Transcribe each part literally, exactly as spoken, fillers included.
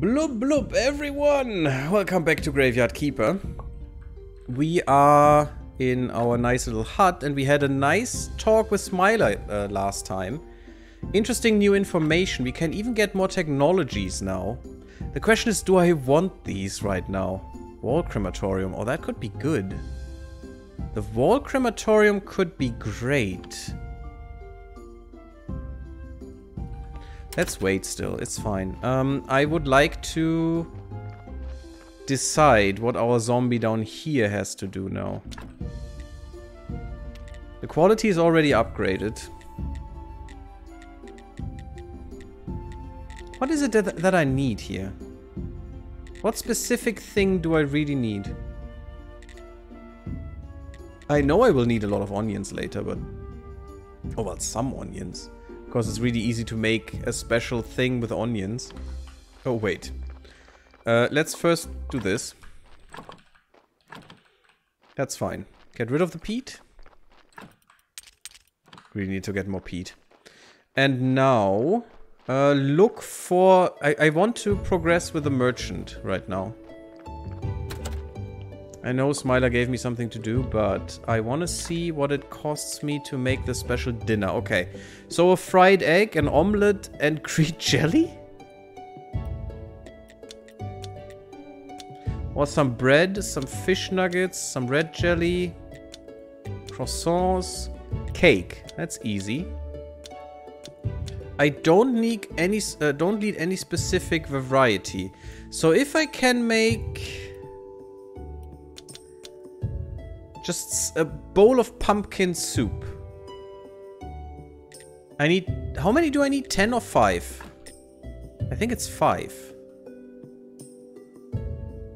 Bloop bloop, everyone! Welcome back to Graveyard Keeper. We are in our nice little hut, and we had a nice talk with Smiler uh, last time. Interesting new information. We can even get more technologies now. The question is, do I want these right now? Wall crematorium. Oh, that could be good. The wall crematorium could be great. Let's wait still, it's fine. Um, I would like to decide what our zombie down here has to do now. The quality is already upgraded. What is it that, that I need here? What specific thing do I really need? I know I will need a lot of onions later, but... Oh, well, some onions. Because it's really easy to make a special thing with onions. Oh, wait. Uh, let's first do this. That's fine. Get rid of the peat. We need to get more peat. And now... Uh, look for... I, I want to progress with the merchant right now. I know Smiler gave me something to do, but I want to see what it costs me to make the special dinner. Okay, so a fried egg, an omelette, and Crete jelly? Or some bread, some fish nuggets, some red jelly, croissants, cake. That's easy. I don't need any, uh, don't need any specific variety. So if I can make... just a bowl of pumpkin soup. I need... how many do I need? ten or five? I think it's five.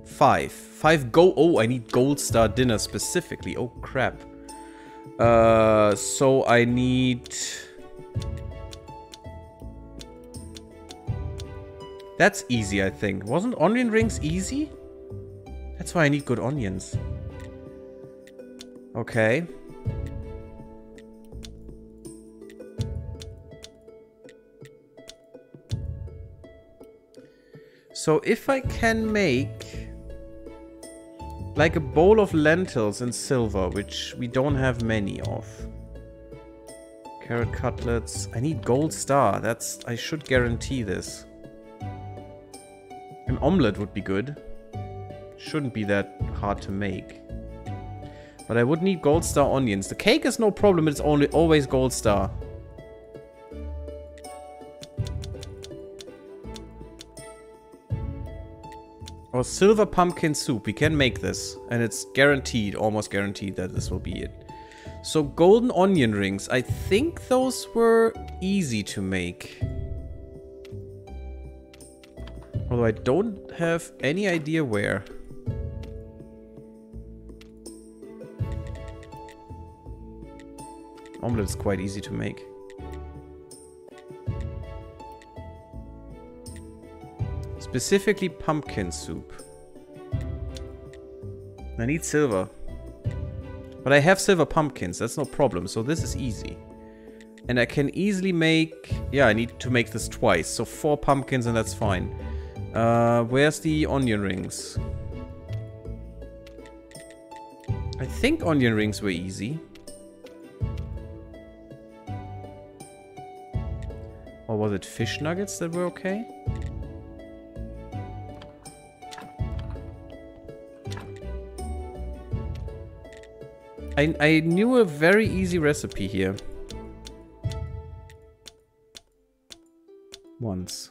Five. Five go... oh, I need gold star dinner specifically. Oh, crap. Uh, so I need... that's easy, I think. Wasn't onion rings easy? That's why I need good onions. Okay. So if I can make like a bowl of lentils in silver, which we don't have many of. Carrot cutlets. I need gold star. That's... I should guarantee this. An omelette would be good. Shouldn't be that hard to make. But I would need gold star onions. The cake is no problem, it's only always gold star. Or silver pumpkin soup. We can make this. And it's guaranteed, almost guaranteed that this will be it. So golden onion rings. I think those were easy to make. Although I don't have any idea where. Omelette is quite easy to make. Specifically pumpkin soup. I need silver. But I have silver pumpkins, that's no problem, so this is easy. And I can easily make... yeah, I need to make this twice, so four pumpkins and that's fine. Uh, where's the onion rings? I think onion rings were easy. Or was it fish nuggets that were okay? I, I knew a very easy recipe here. Once.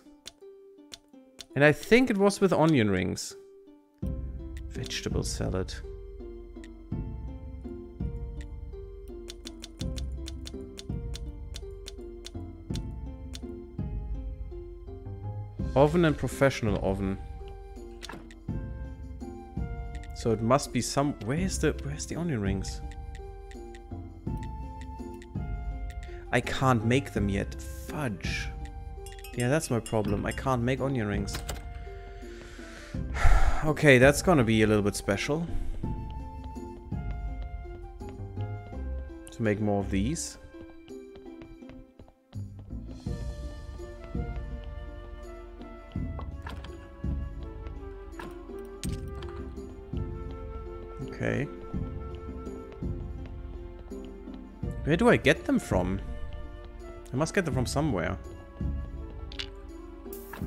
And I think it was with onion rings. Vegetable salad. Oven and professional oven. So it must be some... where's the... where's the onion rings? I can't make them yet. Fudge. Yeah, that's my problem. I can't make onion rings. Okay, that's gonna be a little bit special. To make more of these. Okay. Where do I get them from? I must get them from somewhere.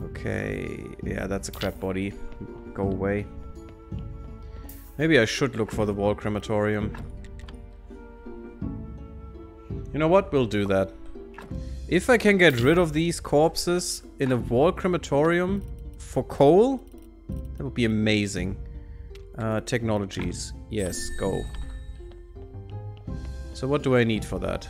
Okay. Yeah, that's a crap body. Go away. Maybe I should look for the wall crematorium. You know what? We'll do that. If I can get rid of these corpses in a wall crematorium for coal, that would be amazing. Uh, technologies. Yes, go. So what do I need for that?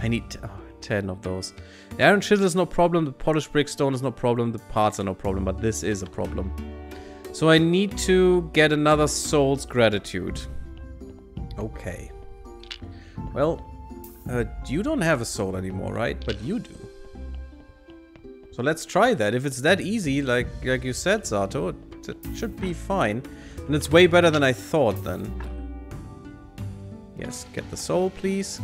I need oh, ten of those. The iron chisel is no problem, the polished brick stone is no problem, the parts are no problem, but this is a problem. So I need to get another soul's gratitude. Okay. Well, uh, you don't have a soul anymore, right? But you do. So let's try that. If it's that easy, like like you said, Zato, it, it should be fine. And it's way better than I thought then. Yes, get the soul, please.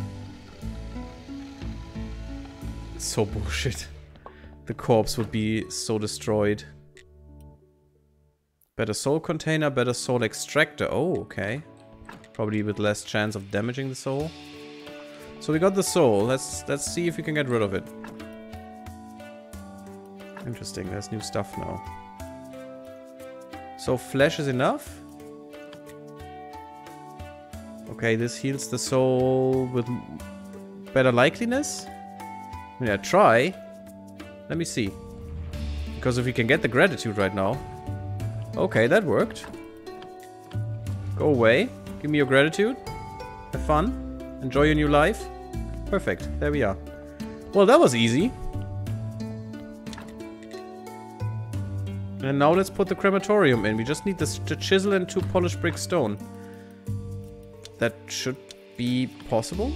It's so bullshit. The corpse would be so destroyed. Better soul container, better soul extractor. Oh, okay. Probably with less chance of damaging the soul. So we got the soul. Let's let's see if we can get rid of it. Interesting, there's new stuff now. So flesh is enough? Okay, this heals the soul with better likeliness? I mean, I try. Let me see. Because if we can get the gratitude right now. Okay, that worked. Go away. Give me your gratitude. Have fun. Enjoy your new life. Perfect. There we are. Well, that was easy. And now let's put the crematorium in. We just need this, the chisel and two polished brick stone. That should be possible.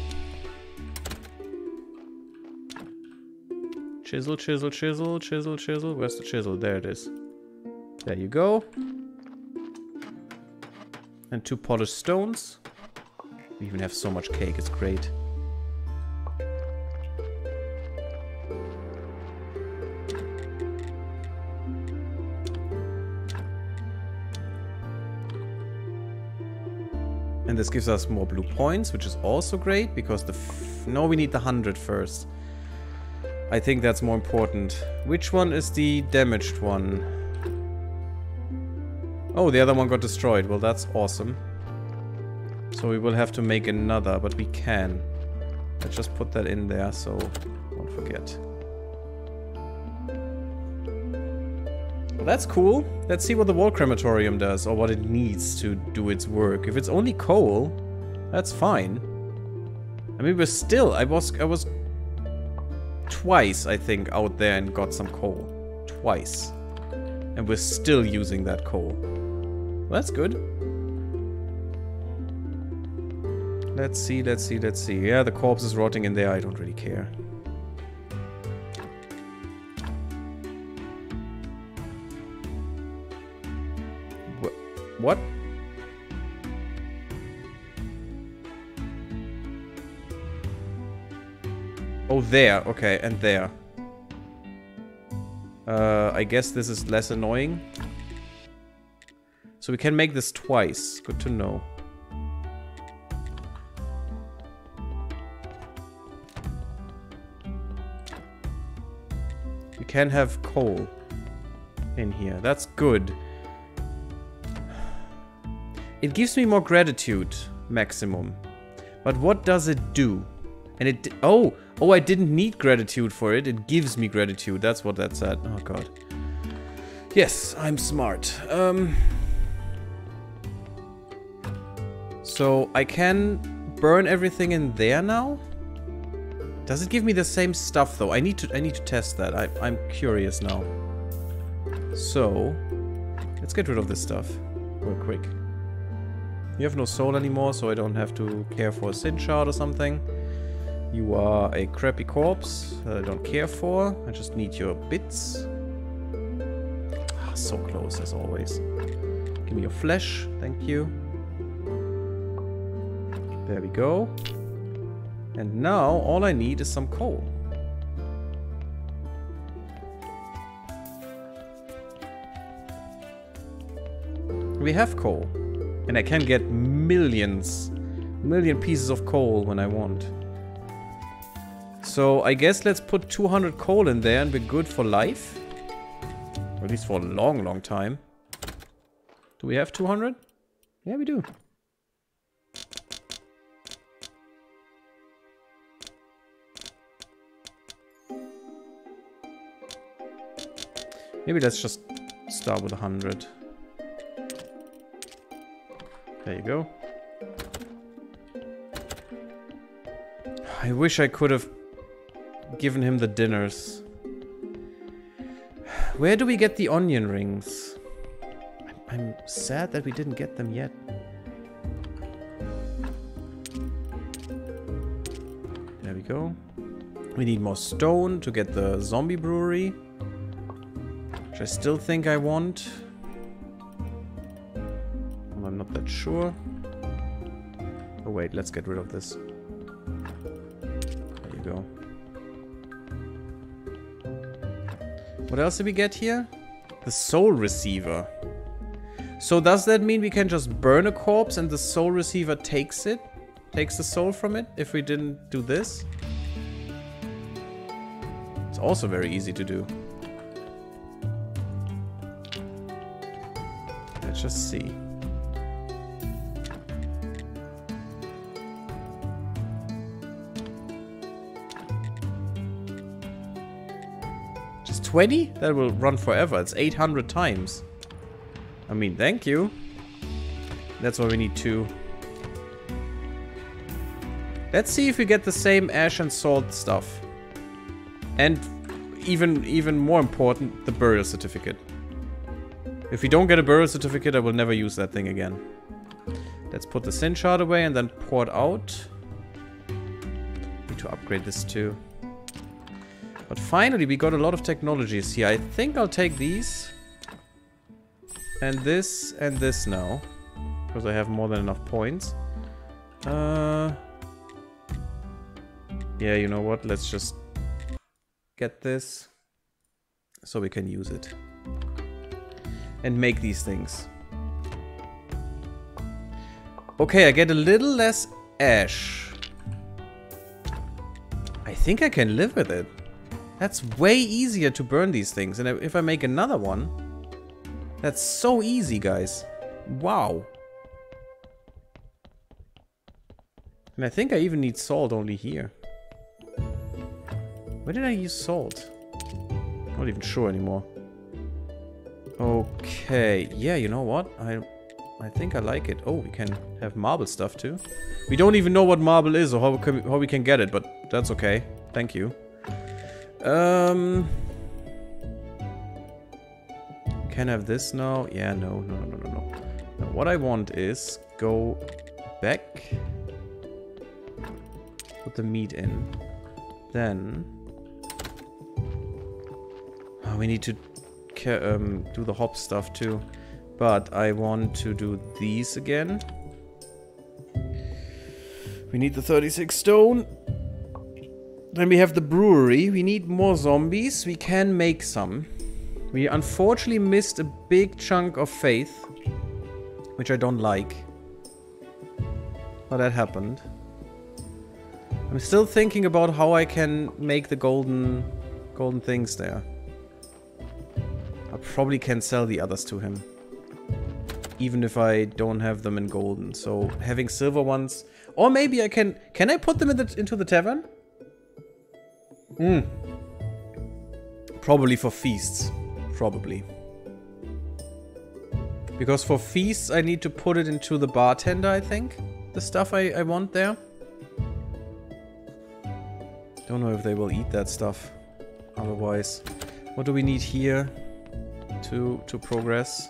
Chisel, chisel, chisel, chisel, chisel. Where's the chisel? There it is. There you go. And two polished stones. We even have so much cake, it's great. And this gives us more blue points, which is also great, because the... F no, we need the one hundred first. I think that's more important. Which one is the damaged one? Oh, the other one got destroyed. Well, that's awesome. So we will have to make another, but we can. Let's just put that in there, so don't forget. Well, that's cool. Let's see what the wall crematorium does, or what it needs to do its work. If it's only coal, that's fine. I mean, we're still... I was... I was twice, I think, out there and got some coal. Twice. And we're still using that coal. Well, that's good. Let's see, let's see, let's see. Yeah, the corpse is rotting in there. I don't really care. Wh- what? Oh, there. Okay, and there. Uh, I guess this is less annoying. So we can make this twice. Good to know. We can have coal in here. That's good. It gives me more gratitude maximum. But what does it do? And it... Oh! Oh, I didn't need gratitude for it. It gives me gratitude. That's what that said. Oh, God. Yes, I'm smart. Um... So I can burn everything in there now? Does it give me the same stuff though? I need to I need to test that. I, I'm curious now. So let's get rid of this stuff real quick. You have no soul anymore, so I don't have to care for a sin shard or something. You are a crappy corpse that I don't care for. I just need your bits. Ah, so close as always. Give me your flesh, thank you. There we go. And now all I need is some coal. We have coal. And I can get millions, million pieces of coal when I want. So I guess let's put two hundred coal in there and be good for life. Or at least for a long, long time. Do we have two hundred? Yeah, we do. Maybe let's just start with one hundred. There you go. I wish I could have given him the dinners. Where do we get the onion rings? I'm sad that we didn't get them yet. There we go. We need more stone to get the zombie brewery, which I still think I want. I'm not that sure. Oh wait, let's get rid of this. There you go. What else did we get here? The soul receiver. So does that mean we can just burn a corpse and the soul receiver takes it? Takes the soul from it if we didn't do this? It's also very easy to do. Let's just see. Just twenty? That will run forever. It's eight hundred times. I mean, thank you. That's why we need two. Let's see if we get the same ash and salt stuff. And even even more important, the burial certificate. If we don't get a burial certificate, I will never use that thing again. Let's put the sin shard away and then pour it out. Need to upgrade this too. But finally, we got a lot of technologies here. I think I'll take these. And this, and this now. Because I have more than enough points. Uh, yeah, you know what? Let's just get this. So we can use it. And make these things. Okay, I get a little less ash. I think I can live with it. That's way easier to burn these things. And if I make another one... That's so easy, guys. Wow. And I think I even need salt only here. Where did I use salt? Not even sure anymore. Okay. Yeah, you know what? I I think I like it. Oh, we can have marble stuff too. We don't even know what marble is or how we can, how we can get it, but that's okay. Thank you. Um... Can have this now? Yeah, no, no, no, no, no. Now what I want is go back, put the meat in, then oh, we need to um, do the hop stuff too. But I want to do these again. We need the thirty-six stone. Then we have the brewery. We need more zombies. We can make some. We unfortunately missed a big chunk of faith, which I don't like, but that happened. I'm still thinking about how I can make the golden, golden things there. I probably can sell the others to him, even if I don't have them in golden. So having silver ones, or maybe I can, can I put them in the, into the tavern? Hmm. Probably for feasts. Probably. Because for feasts I need to put it into the bartender, I think. The stuff I, I want there. Don't know if they will eat that stuff. Otherwise. What do we need here to to progress?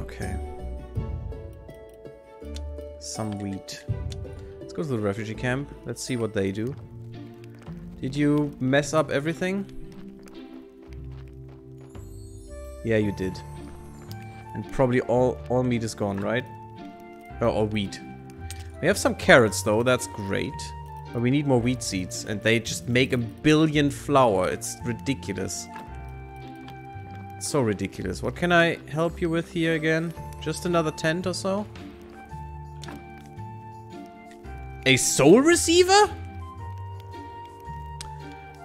Okay. Some wheat. Let's go to the refugee camp. Let's see what they do. Did you mess up everything? Yeah, you did. And probably all, all meat is gone, right? Or, or wheat. We have some carrots, though. That's great. But we need more wheat seeds. And they just make a billion flour. It's ridiculous. so ridiculous. What can I help you with here again? Just another tent or so? A soul receiver?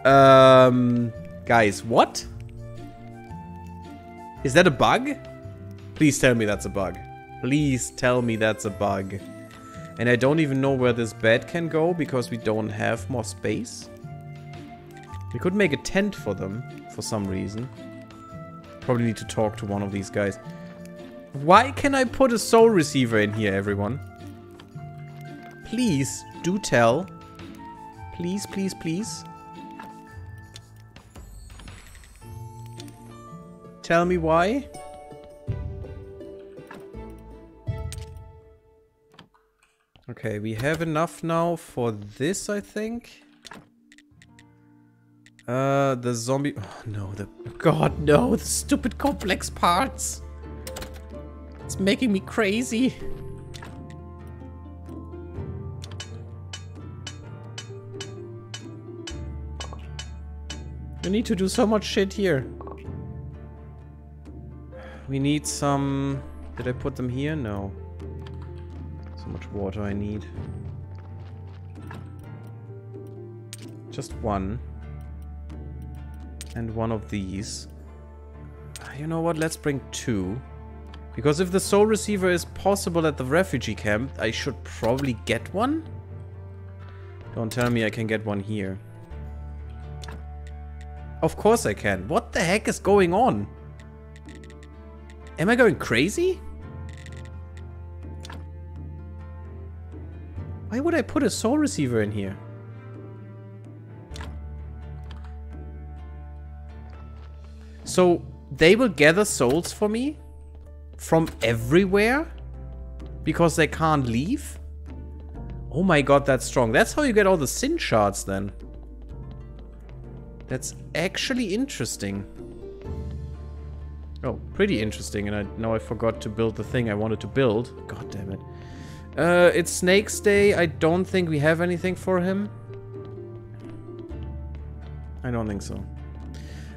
Um, guys, what? Is that a bug? Please tell me that's a bug. Please tell me that's a bug. And I don't even know where this bed can go because we don't have more space. We could make a tent for them for some reason. Probably need to talk to one of these guys. Why can I put a soul receiver in here, everyone? Please, do tell. Please, please, please. Tell me why. Okay, we have enough now for this, I think. Uh, the zombie... Oh, no, the... God, no, the stupid complex parts. It's making me crazy. We need to do so much shit here. We need some... Did I put them here? No. So much water I need. Just one. And one of these. You know what? Let's bring two. Because if the soul receiver is possible at the refugee camp, I should probably get one? Don't tell me I can get one here. Of course I can. What the heck is going on? Am I going crazy? Why would I put a soul receiver in here? So they will gather souls for me from everywhere because they can't leave? Oh my god, that's strong. That's how you get all the sin shards then. That's actually interesting. Oh, pretty interesting. And I now I forgot to build the thing I wanted to build. God damn it. Uh, it's Snake's Day. I don't think we have anything for him. I don't think so.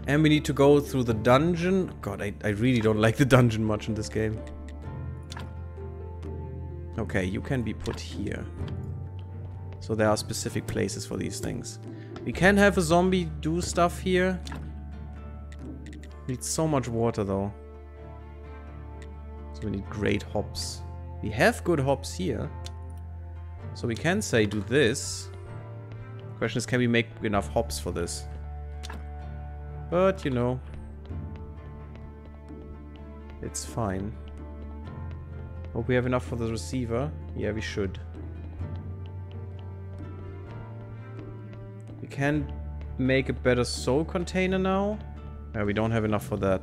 And we need to go through the dungeon. God, I, I really don't like the dungeon much in this game. Okay, you can be put here. So there are specific places for these things. We can have a zombie do stuff here. Need so much water though. So we need great hops. We have good hops here. So we can say do this. Question is, can we make enough hops for this? But, you know, it's fine. Hope we have enough for the receiver. Yeah, we should. We can make a better soul container now. No, we don't have enough for that.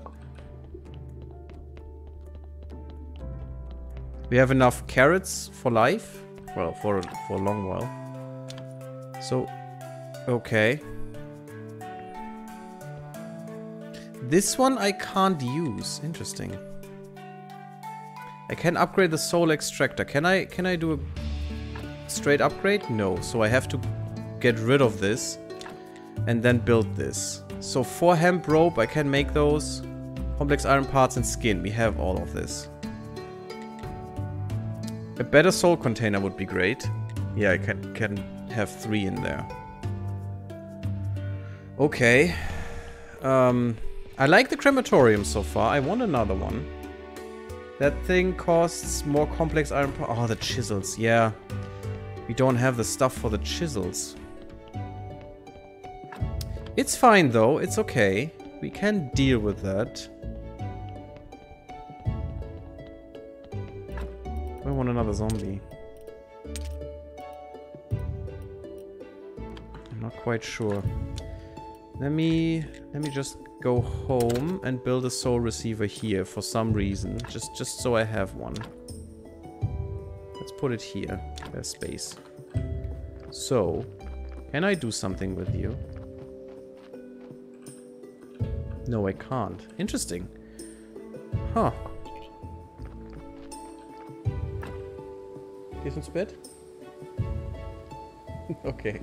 We have enough carrots for life. Well, for, for a long while. So, okay. This one I can't use. Interesting. I can upgrade the soul extractor. Can I can I do a straight upgrade? No. So I have to get rid of this and then build this. So for hemp rope, I can make those. Complex iron parts and skin. We have all of this. A better soul container would be great. Yeah, I can, can have three in there. Okay. Um... I like the crematorium so far. I want another one. That thing costs more complex iron... Oh, the chisels. Yeah. We don't have the stuff for the chisels. It's fine, though. It's okay. We can deal with that. I want another zombie. I'm not quite sure. Let me... Let me just... go home and build a soul receiver here for some reason. Just just so I have one. Let's put it here. There's space. So, can I do something with you? No, I can't. Interesting. Huh. Isn't spit? Okay.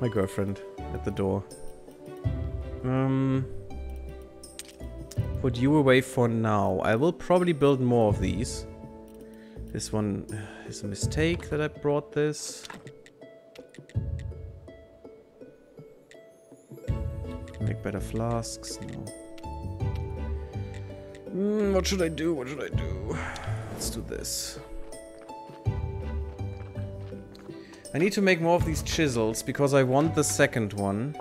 My girlfriend at the door. Um, put you away for now. I will probably build more of these. This one is a mistake that I brought this. Make better flasks. No. Mm, what should I do? What should I do? Let's do this. I need to make more of these chisels because I want the second one.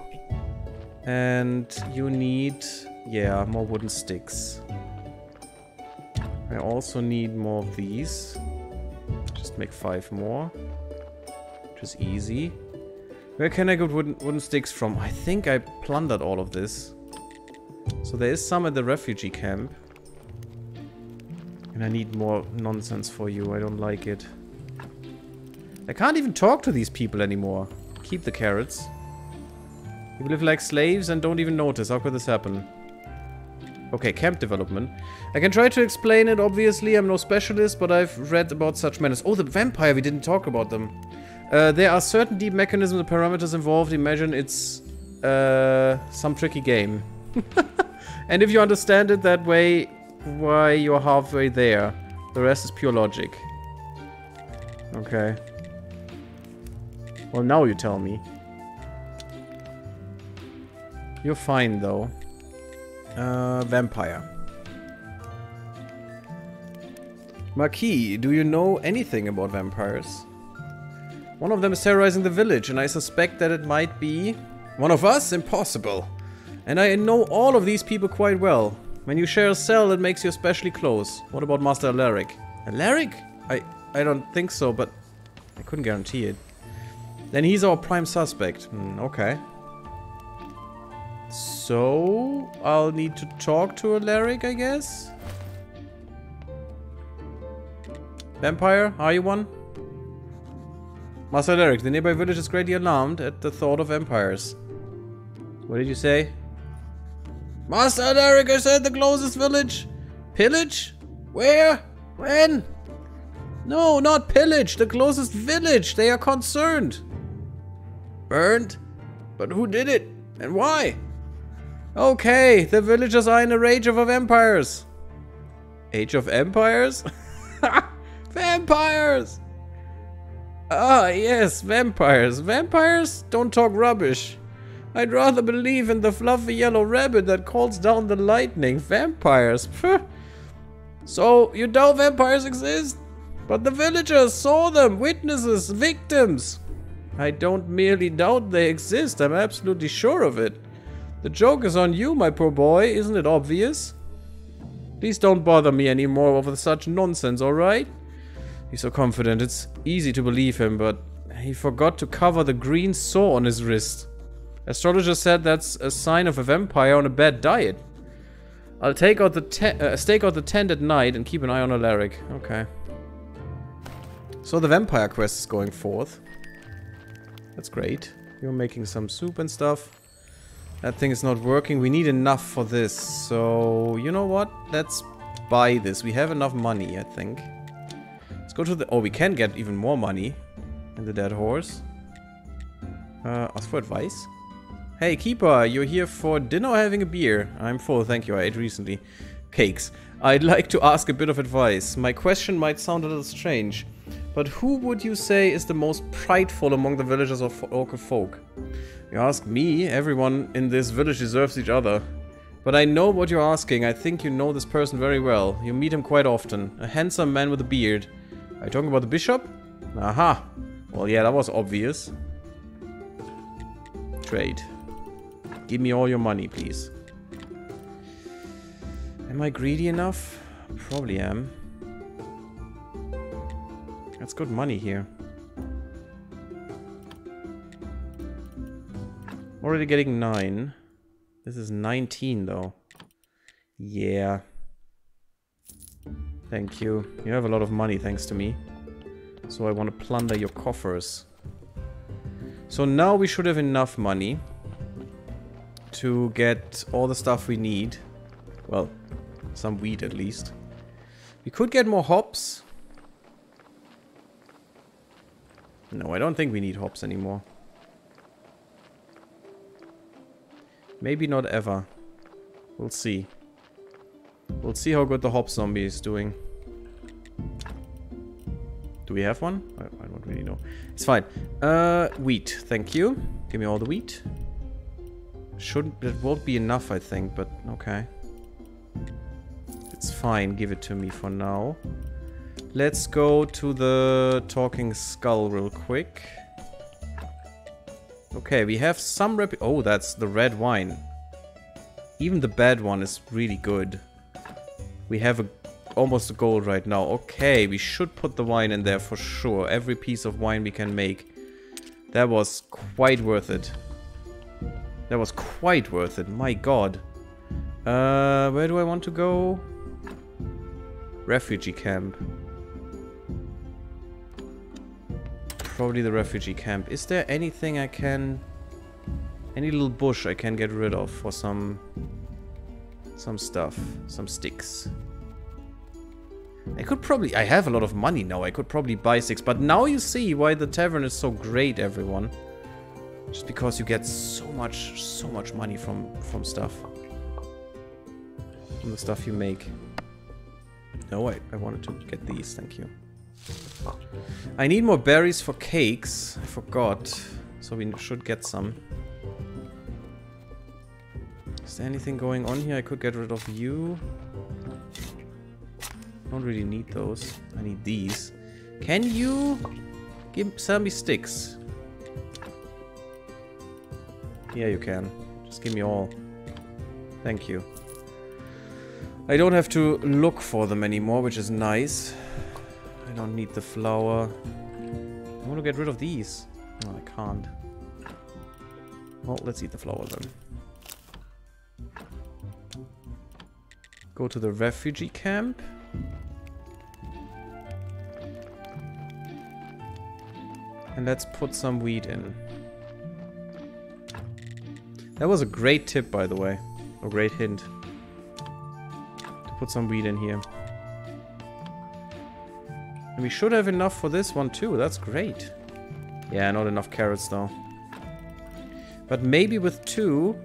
And you need, yeah, more wooden sticks. I also need more of these. Just make five more. Which is easy. Where can I get wooden, wooden sticks from? I think I plundered all of this. So there is some at the refugee camp. And I need more nonsense for you. I don't like it. I can't even talk to these people anymore. Keep the carrots. You live like slaves and don't even notice. How could this happen? Okay, camp development. I can try to explain it. Obviously, I'm no specialist, but I've read about such menace. Oh, the vampire. We didn't talk about them. Uh, there are certain deep mechanisms and parameters involved. Imagine it's uh, some tricky game. And if you understand it that way, why, you're halfway there. The rest is pure logic. Okay. Well, now you tell me. You're fine, though. Uh, vampire. Marquis, do you know anything about vampires? One of them is terrorizing the village, and I suspect that it might be... one of us? Impossible. And I know all of these people quite well. When you share a cell, it makes you especially close. What about Master Alaric? Alaric? I, I don't think so, but I couldn't guarantee it. Then he's our prime suspect. Mm, okay. So, I'll need to talk to Alaric, I guess? Vampire, are you one? Master Alaric, the nearby village is greatly alarmed at the thought of vampires. What did you say? Master Alaric, I said the closest village! Pillage? Where? When? No, not pillage! The closest village! They are concerned! Burned? But who did it? And why? Okay, the villagers are in a rage of vampires. Age of Empires? Vampires! Ah, yes, vampires. Vampires don't talk rubbish. I'd rather believe in the fluffy yellow rabbit that calls down the lightning. Vampires. So, you doubt vampires exist? But the villagers saw them, witnesses, victims. I don't merely doubt they exist, I'm absolutely sure of it. The joke is on you, my poor boy, isn't it obvious? Please don't bother me anymore over such nonsense, alright? He's so confident, it's easy to believe him, but he forgot to cover the green sore on his wrist. Astrologer said that's a sign of a vampire on a bad diet. I'll take out the te uh, stake out the tent at night and keep an eye on Alaric. Okay. So the vampire quest is going forth. That's great. You're making some soup and stuff. That thing is not working. We need enough for this. So, you know what? Let's buy this. We have enough money, I think. Let's go to the... oh, we can get even more money. And the dead horse. Uh, ask for advice. Hey, Keeper, you're here for dinner or having a beer? I'm full, thank you. I ate recently. Cakes. I'd like to ask a bit of advice. My question might sound a little strange. But who would you say is the most prideful among the villagers of local folk? You ask me, everyone in this village deserves each other. But I know what you're asking, I think you know this person very well. You meet him quite often, a handsome man with a beard. Are you talking about the bishop? Aha! Well, yeah, that was obvious. Trade. Give me all your money, please. Am I greedy enough? Probably am. That's good money here. Already getting nine. This is nineteen though. Yeah. Thank you. You have a lot of money thanks to me. So I want to plunder your coffers. So now we should have enough money to get all the stuff we need. Well, some wheat at least. We could get more hops. No, I don't think we need hops anymore. Maybe not ever. We'll see. We'll see how good the hop zombie is doing. Do we have one? I, I don't really know. It's fine. Uh, wheat. Thank you. Give me all the wheat. Shouldn't, it won't be enough, I think, but okay. It's fine. Give it to me for now. Let's go to the talking skull real quick. Okay, we have some rep- oh, that's the red wine. Even the bad one is really good. We have a, almost a gold right now. Okay, we should put the wine in there for sure. Every piece of wine we can make. That was quite worth it. That was quite worth it. My god. Uh, where do I want to go? Refugee camp. Probably the refugee camp. Is there anything I can... any little bush I can get rid of for some... some stuff. Some sticks. I could probably... I have a lot of money now. I could probably buy sticks. But now you see why the tavern is so great, everyone. Just because you get so much, so much money from, from stuff. From the stuff you make. No, I, I wanted to get these. Thank you. I need more berries for cakes. I forgot. So we should get some. Is there anything going on here? I could get rid of you. Don't really need those. I need these. Can you give, sell me sticks? Yeah, you can. Just give me all. Thank you. I don't have to look for them anymore, which is nice. I don't need the flour. I want to get rid of these. No, I can't. Well, let's eat the flour then. Go to the refugee camp. And let's put some wheat in. That was a great tip, by the way. A great hint. To put some wheat in here. And we should have enough for this one too. That's great. Yeah, not enough carrots though. But maybe with two,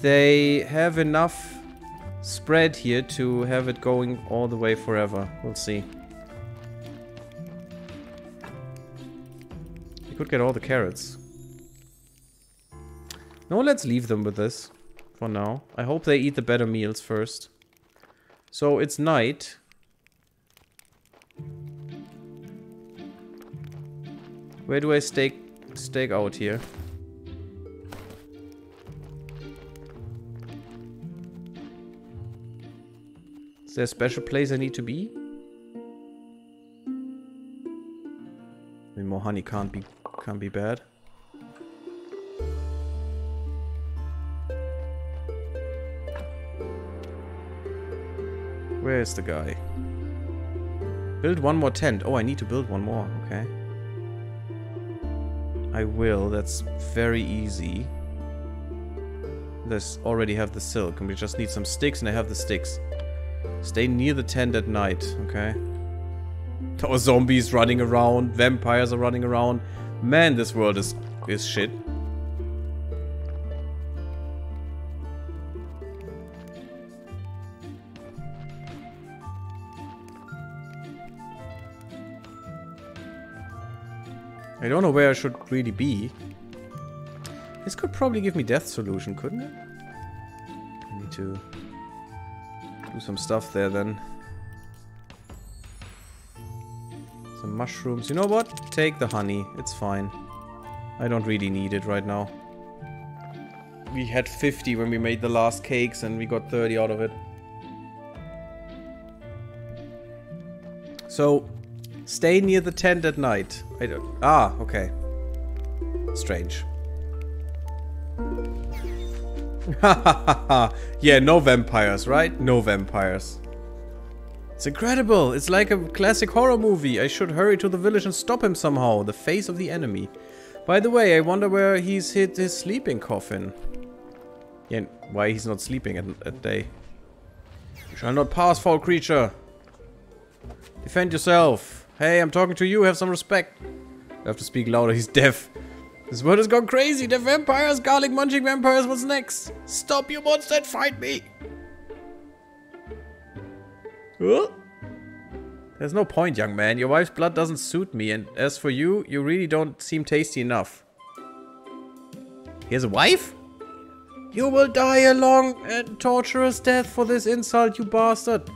they have enough spread here to have it going all the way forever. We'll see. You could get all the carrots. No, let's leave them with this for now. I hope they eat the better meals first. So it's night. Where do I stake stake out here? Is there a special place I need to be? Maybe more honey can't be can't be bad. Where is the guy? Build one more tent. Oh, I need to build one more. Okay. I will. That's very easy. Let's already have the silk, and we just need some sticks, and I have the sticks. Stay near the tent at night, okay? There are zombies running around, vampires are running around. Man, this world is, is shit. I don't know where I should really be. This could probably give me death solution, couldn't it? I need to... do some stuff there then. Some mushrooms. You know what? Take the honey. It's fine. I don't really need it right now. We had fifty when we made the last cakes and we got thirty out of it. So, stay near the tent at night. I don't... ah, okay. Strange. Ha ha ha. Yeah, no vampires, right? No vampires. It's incredible. It's like a classic horror movie. I should hurry to the village and stop him somehow. The face of the enemy. By the way, I wonder where he's hid his sleeping coffin. Yeah, and why he's not sleeping at, at day. You shall not pass, foul creature. Defend yourself. Hey, I'm talking to you. Have some respect. I have to speak louder. He's deaf. This world has gone crazy! The vampires! Garlic munching vampires! What's next? Stop, you monster, and fight me! Oh. There's no point, young man. Your wife's blood doesn't suit me, and as for you, you really don't seem tasty enough. He has a wife? You will die a long and torturous death for this insult, you bastard.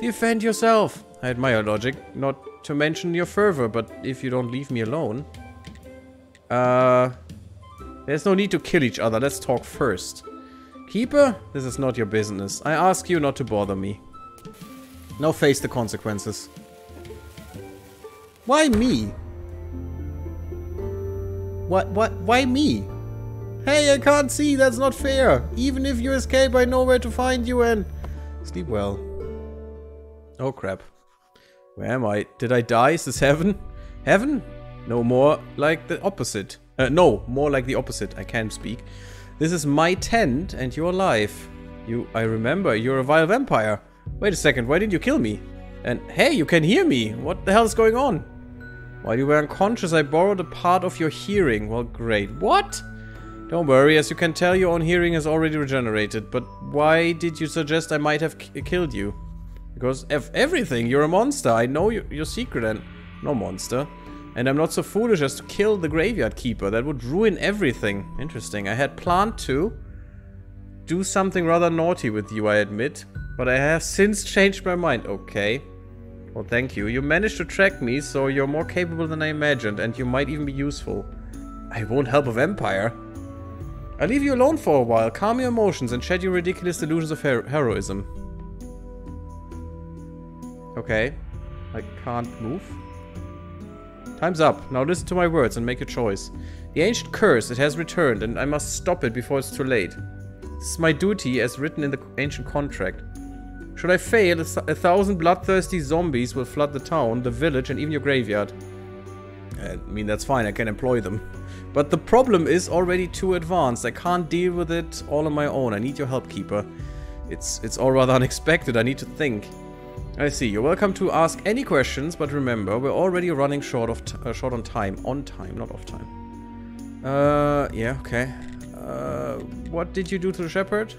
Defend yourself. I admire logic, not to mention your fervor, but if you don't leave me alone... Uh... There's no need to kill each other. Let's talk first. Keeper, this is not your business. I ask you not to bother me. Now face the consequences. Why me? What? What? Why me? Hey, I can't see. That's not fair. Even if you escape, I know where to find you and... Sleep well. Oh, crap. Where am I? Did I die? Is this heaven? Heaven? No, more like the opposite. Uh, no, more like the opposite. I can't speak. This is my tent and you're alive. You, I remember, you're a vile vampire. Wait a second, why didn't you kill me? And hey, you can hear me. What the hell is going on? While you were unconscious, I borrowed a part of your hearing. Well, great. What? Don't worry, as you can tell, your own hearing has already regenerated. But why did you suggest I might have killed you? Because of everything, you're a monster. I know your, your secret and... No monster. And I'm not so foolish as to kill the Graveyard Keeper. That would ruin everything. Interesting. I had planned to do something rather naughty with you, I admit. But I have since changed my mind. Okay. Well, thank you. You managed to track me, so you're more capable than I imagined. And you might even be useful. I won't help a vampire. I'll leave you alone for a while. Calm your emotions and shed your ridiculous delusions of her heroism. Okay. I can't move. Time's up. Now listen to my words and make a choice. The ancient curse, it has returned, and I must stop it before it's too late. This is my duty as written in the ancient contract. Should I fail, a, a thousand bloodthirsty zombies will flood the town, the village, and even your graveyard. I mean, that's fine, I can employ them. But the problem is already too advanced. I can't deal with it all on my own. I need your help, Keeper. It's, it's all rather unexpected. I need to think. I see. You're welcome to ask any questions, but remember, we're already running short of t uh, short on time. On time, not off time. Uh, yeah, okay. Uh, what did you do to the shepherd?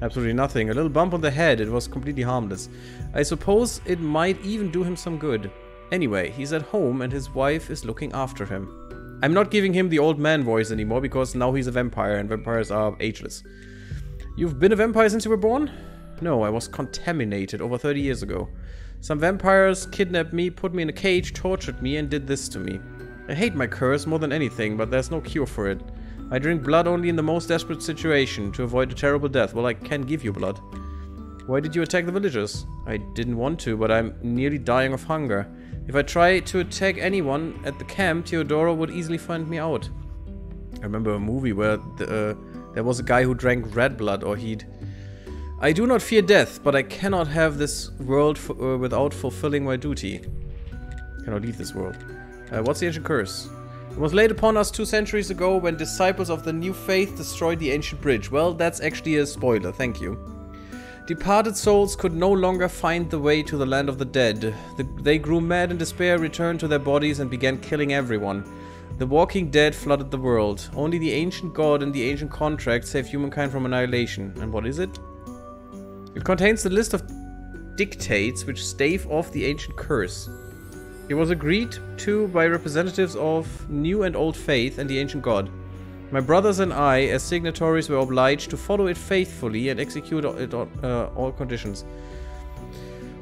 Absolutely nothing. A little bump on the head. It was completely harmless. I suppose it might even do him some good. Anyway, he's at home and his wife is looking after him. I'm not giving him the old man voice anymore because now he's a vampire and vampires are ageless. You've been a vampire since you were born? No, I was contaminated over thirty years ago. Some vampires kidnapped me, put me in a cage, tortured me, and did this to me. I hate my curse more than anything, but there's no cure for it. I drink blood only in the most desperate situation, to avoid a terrible death. Well, I can give you blood. Why did you attack the villagers? I didn't want to, but I'm nearly dying of hunger. If I try to attack anyone at the camp, Teodoro would easily find me out. I remember a movie where the, uh, there was a guy who drank red blood, or he'd... I do not fear death, but I cannot have this world f uh, without fulfilling my duty. I cannot leave this world. Uh, what's the ancient curse? It was laid upon us two centuries ago when disciples of the new faith destroyed the ancient bridge. Well, that's actually a spoiler, thank you. Departed souls could no longer find the way to the land of the dead. The they grew mad in despair, returned to their bodies and began killing everyone. The walking dead flooded the world. Only the ancient god and the ancient contract saved humankind from annihilation. And what is it? It contains the list of dictates which stave off the ancient curse. It was agreed to by representatives of new and old faith and the ancient god. My brothers and I, as signatories, were obliged to follow it faithfully and execute it on uh, all conditions.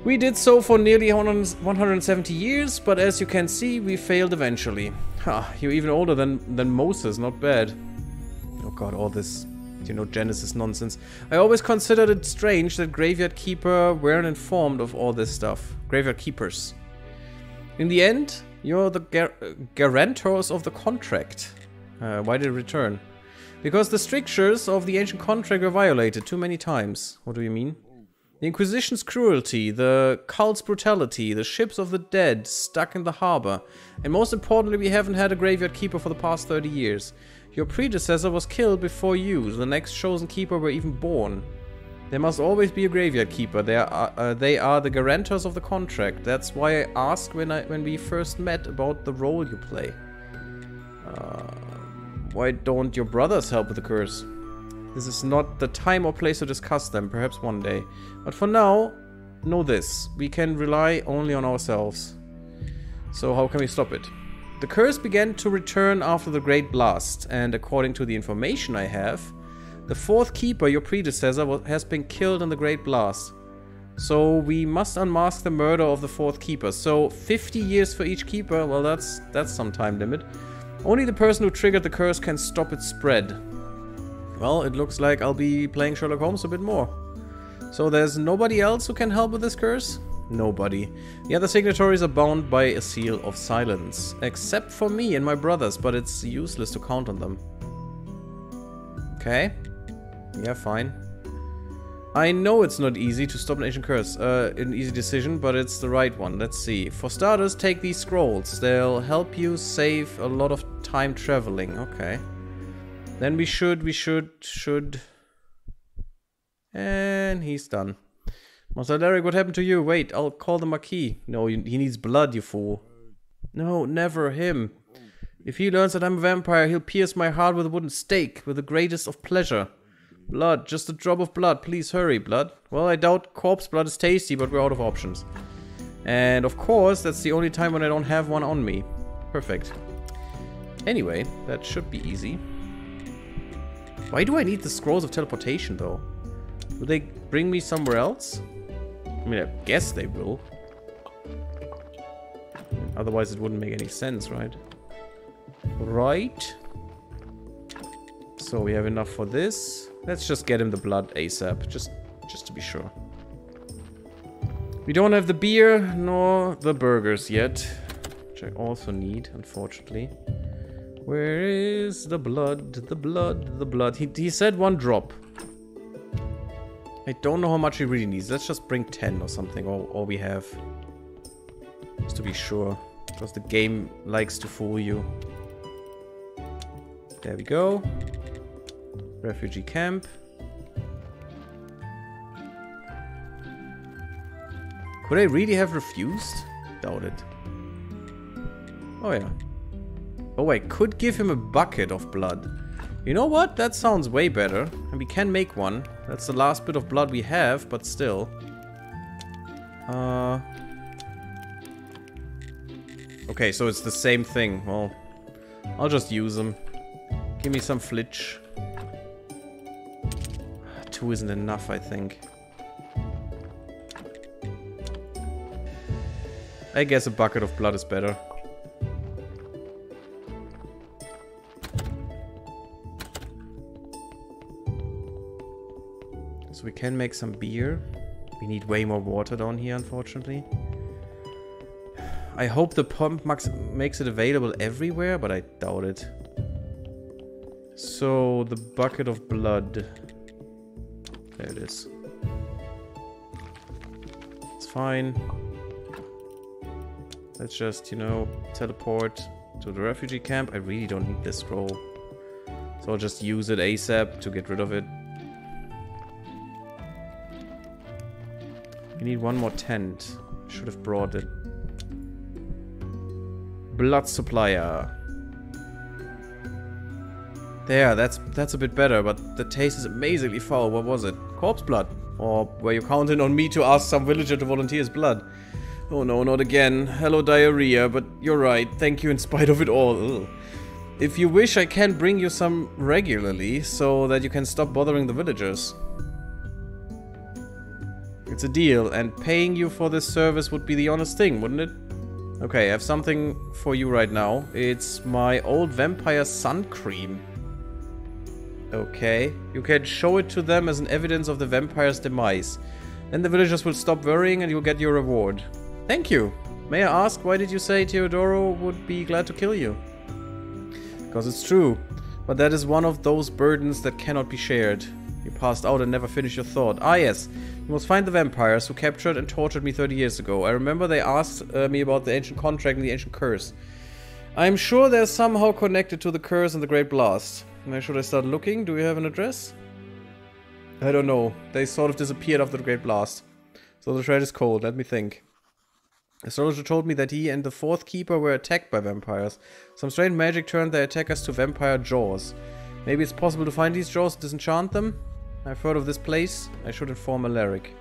We did so for nearly one hundred seventy years, but as you can see, we failed eventually. Ha, you're even older than, than Moses, not bad. Oh god, all this... You know, Genesis nonsense. I always considered it strange that Graveyard Keeper weren't informed of all this stuff. Graveyard Keepers. In the end, you're the gar guarantors of the contract. Uh, why did it return? Because the strictures of the ancient contract were violated too many times. What do you mean? The Inquisition's cruelty, the cult's brutality, the ships of the dead stuck in the harbor. And most importantly, we haven't had a Graveyard Keeper for the past thirty years. Your predecessor was killed before you. The next chosen keeper were even born. There must always be a Graveyard Keeper. They are, uh, they are the guarantors of the contract. That's why I asked when I when we first met about the role you play. Uh, why don't your brothers help with the curse? This is not the time or place to discuss them. Perhaps one day. But for now, know this. We can rely only on ourselves. So how can we stop it? The curse began to return after the Great Blast, and according to the information I have, the fourth keeper, your predecessor, was, has been killed in the Great Blast. So we must unmask the murder of the fourth keeper. So fifty years for each keeper, well that's, that's some time limit. Only the person who triggered the curse can stop its spread. Well, it looks like I'll be playing Sherlock Holmes a bit more. So there's nobody else who can help with this curse? Nobody. The other signatories are bound by a seal of silence, except for me and my brothers, but it's useless to count on them. Okay. Yeah, fine. I know it's not easy to stop an ancient curse. Uh, an easy decision, but it's the right one. Let's see. For starters, take these scrolls. They'll help you save a lot of time traveling. Okay. Then we should, we should, should... And he's done. Master Alaric, what happened to you? Wait, I'll call the Marquis. No, you, he needs blood, you fool. No, never him. If he learns that I'm a vampire, he'll pierce my heart with a wooden stake, with the greatest of pleasure. Blood, just a drop of blood. Please hurry, blood. Well, I doubt corpse blood is tasty, but we're out of options. And of course, that's the only time when I don't have one on me. Perfect. Anyway, that should be easy. Why do I need the Scrolls of Teleportation, though? Will they bring me somewhere else? I mean, I guess they will. Otherwise, it wouldn't make any sense, right? Right. So we have enough for this. Let's just get him the blood ASAP, just, just to be sure. We don't have the beer nor the burgers yet, which I also need, unfortunately. Where is the blood? The blood, the blood. He, he said one drop. I don't know how much he really needs. Let's just bring ten or something, all, all we have. Just to be sure. Because the game likes to fool you. There we go. Refugee camp. Could I really have refused? Doubt it. Oh yeah. Oh, I could give him a bucket of blood. You know what? That sounds way better. And we can make one. That's the last bit of blood we have, but still. Uh... Okay, so it's the same thing. Well, I'll just use them. Give me some flitch. Two isn't enough, I think. I guess a bucket of blood is better. We can make some beer. We need way more water down here, unfortunately. I hope the pump makes it available everywhere, but I doubt it. So, the bucket of blood. There it is. It's fine. Let's just, you know, teleport to the refugee camp. I really don't need this scroll. So I'll just use it ASAP to get rid of it. We need one more tent. Should have brought it. Blood supplier. There, that's that's a bit better, but the taste is amazingly foul. What was it? Corpse blood. Or were you counting on me to ask some villager to volunteer his blood? Oh no, not again. Hello, diarrhea, but you're right. Thank you in spite of it all. Ugh. If you wish, I can bring you some regularly so that you can stop bothering the villagers. It's a deal, and paying you for this service would be the honest thing, wouldn't it? Okay, I have something for you right now. It's my old vampire sun cream. Okay. You can show it to them as an evidence of the vampire's demise. Then the villagers will stop worrying and you'll get your reward. Thank you. May I ask, why did you say Teodoro would be glad to kill you? Because it's true. But that is one of those burdens that cannot be shared. You passed out and never finished your thought. Ah, yes. You must find the vampires who captured and tortured me thirty years ago. I remember they asked uh, me about the ancient contract and the ancient curse. I'm sure they're somehow connected to the curse and the Great Blast. Where should I start looking? Do you have an address? I don't know. They sort of disappeared after the Great Blast. So the thread is cold. Let me think. The astrologer told me that he and the fourth keeper were attacked by vampires. Some strange magic turned their attackers to vampire jaws. Maybe it's possible to find these jaws and disenchant them? I've heard of this place. I should inform Alaric.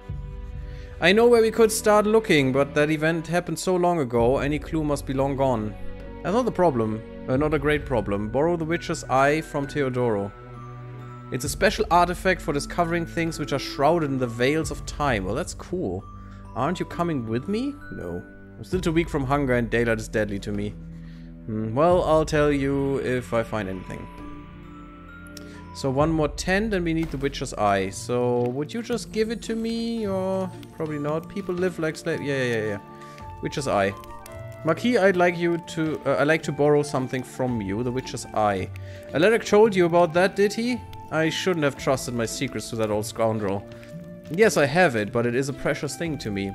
I know where we could start looking, but that event happened so long ago, any clue must be long gone. That's not a problem. Uh, not a great problem. Borrow the Witch's Eye from Teodoro. It's a special artifact for discovering things which are shrouded in the veils of time. Well, that's cool. Aren't you coming with me? No. I'm still too weak from hunger and daylight is deadly to me. Mm, well, I'll tell you if I find anything. So one more tent and we need the Witch's Eye. So would you just give it to me or probably not? People live like slaves. Yeah, yeah, yeah, yeah. Witch's Eye. Marquis, I'd like you to. Uh, I like to borrow something from you. The Witch's Eye. Alaric told you about that, did he? I shouldn't have trusted my secrets to that old scoundrel. Yes, I have it, but it is a precious thing to me.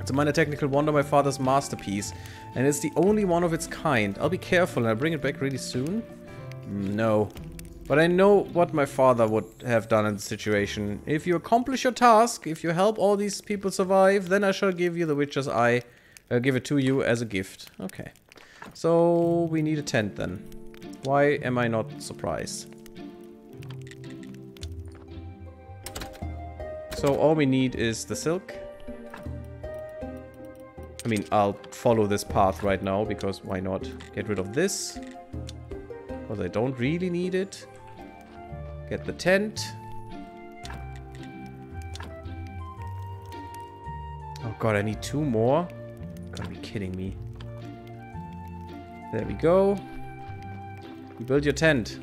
It's a minor technical wonder, my father's masterpiece, and it's the only one of its kind. I'll be careful, and I'll bring it back really soon. No. But I know what my father would have done in the situation. If you accomplish your task, if you help all these people survive, then I shall give you the Witch's Eye. I'll give it to you as a gift. Okay. So we need a tent then. Why am I not surprised? So all we need is the silk. I mean, I'll follow this path right now because why not? Get rid of this. Because I don't really need it. Get the tent. Oh god, I need two more. Gotta be kidding me. There we go. You build your tent.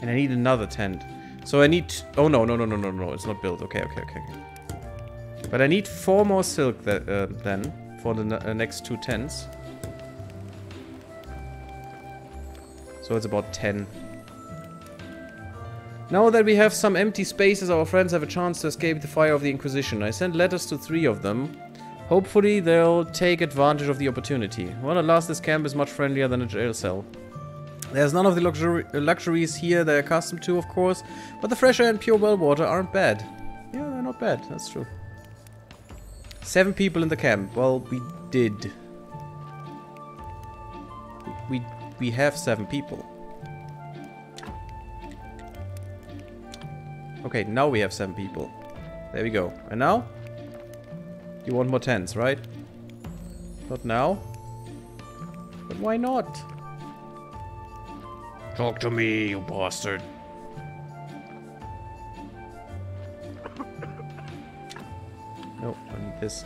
And I need another tent. So I need... Oh, no, no, no, no, no, no. It's not built. Okay, okay, okay. okay. But I need four more silk that, uh, then for the uh, next two tents. So it's about ten. Now that we have some empty spaces, our friends have a chance to escape the fire of the Inquisition. I sent letters to three of them. Hopefully they'll take advantage of the opportunity. Well, at last this camp is much friendlier than a jail cell. There's none of the luxury luxuries here they're accustomed to, of course, but the fresh air and pure well water aren't bad. Yeah, they're not bad, that's true. Seven people in the camp. Well, we did. We, we have seven people. Okay, now we have seven people. There we go. And now? You want more tents, right? Not now. But why not? Talk to me, you bastard. No, I need this.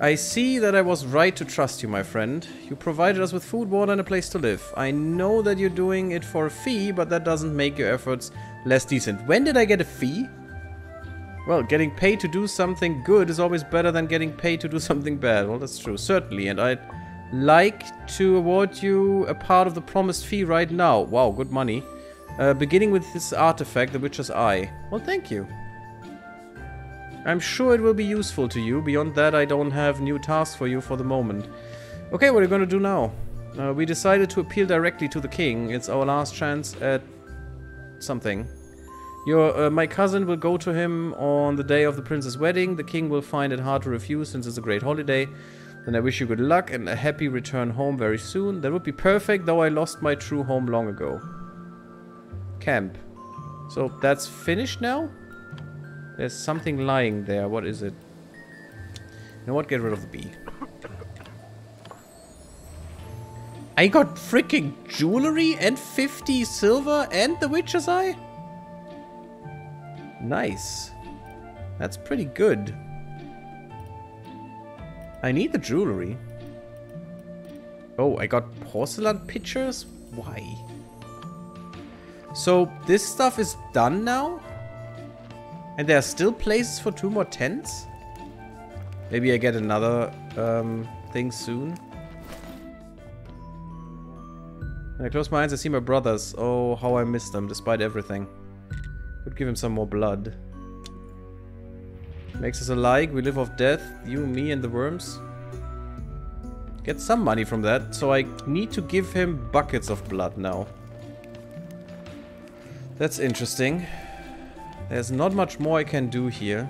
I see that I was right to trust you, my friend. You provided us with food, water, and a place to live. I know that you're doing it for a fee, but that doesn't make your efforts less decent. When did I get a fee? Well, getting paid to do something good is always better than getting paid to do something bad. Well, that's true, certainly. And I'd like to award you a part of the promised fee right now. Wow, good money. Uh, beginning with this artifact, the Witch's Eye. Well, thank you. I'm sure it will be useful to you. Beyond that, I don't have new tasks for you for the moment. Okay, what are you going to do now? Uh, we decided to appeal directly to the king. It's our last chance at something. Your, uh, my cousin will go to him on the day of the prince's wedding. The king will find it hard to refuse since it's a great holiday. Then I wish you good luck and a happy return home very soon. That would be perfect, though I lost my true home long ago. Camp. So that's finished now? There's something lying there. What is it? You know what? Get rid of the bee. I got freaking jewelry and fifty silver and the Witch's Eye? Nice. That's pretty good. I need the jewelry. Oh, I got porcelain pictures? Why? So this stuff is done now? And there are still places for two more tents? Maybe I get another um, thing soon. When I close my eyes, I see my brothers. Oh, how I miss them, despite everything. Could give him some more blood. Makes us alike. We live off death. You, me, and the worms. Get some money from that. So I need to give him buckets of blood now. That's interesting. There's not much more I can do here.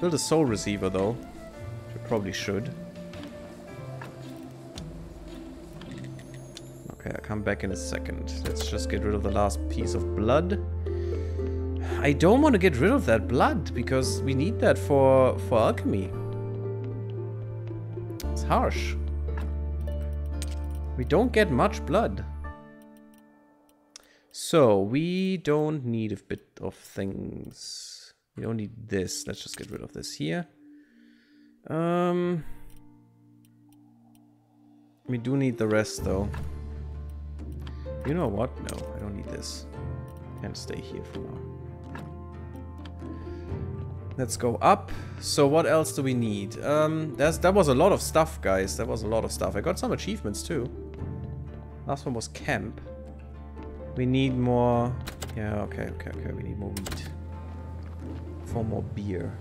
Build a soul receiver though. Which I probably should. Okay, I'll come back in a second. Let's just get rid of the last piece of blood. I don't want to get rid of that blood because we need that for, for alchemy. It's harsh. We don't get much blood. So, we don't need a bit of things. We don't need this. Let's just get rid of this here. Um, we do need the rest, though. You know what? No, I don't need this. Can stay here for now. Let's go up. So, what else do we need? Um, that's, that was a lot of stuff, guys. That was a lot of stuff. I got some achievements, too. Last one was camp. We need more... Yeah, okay, okay, okay. We need more wheat. Four more beer.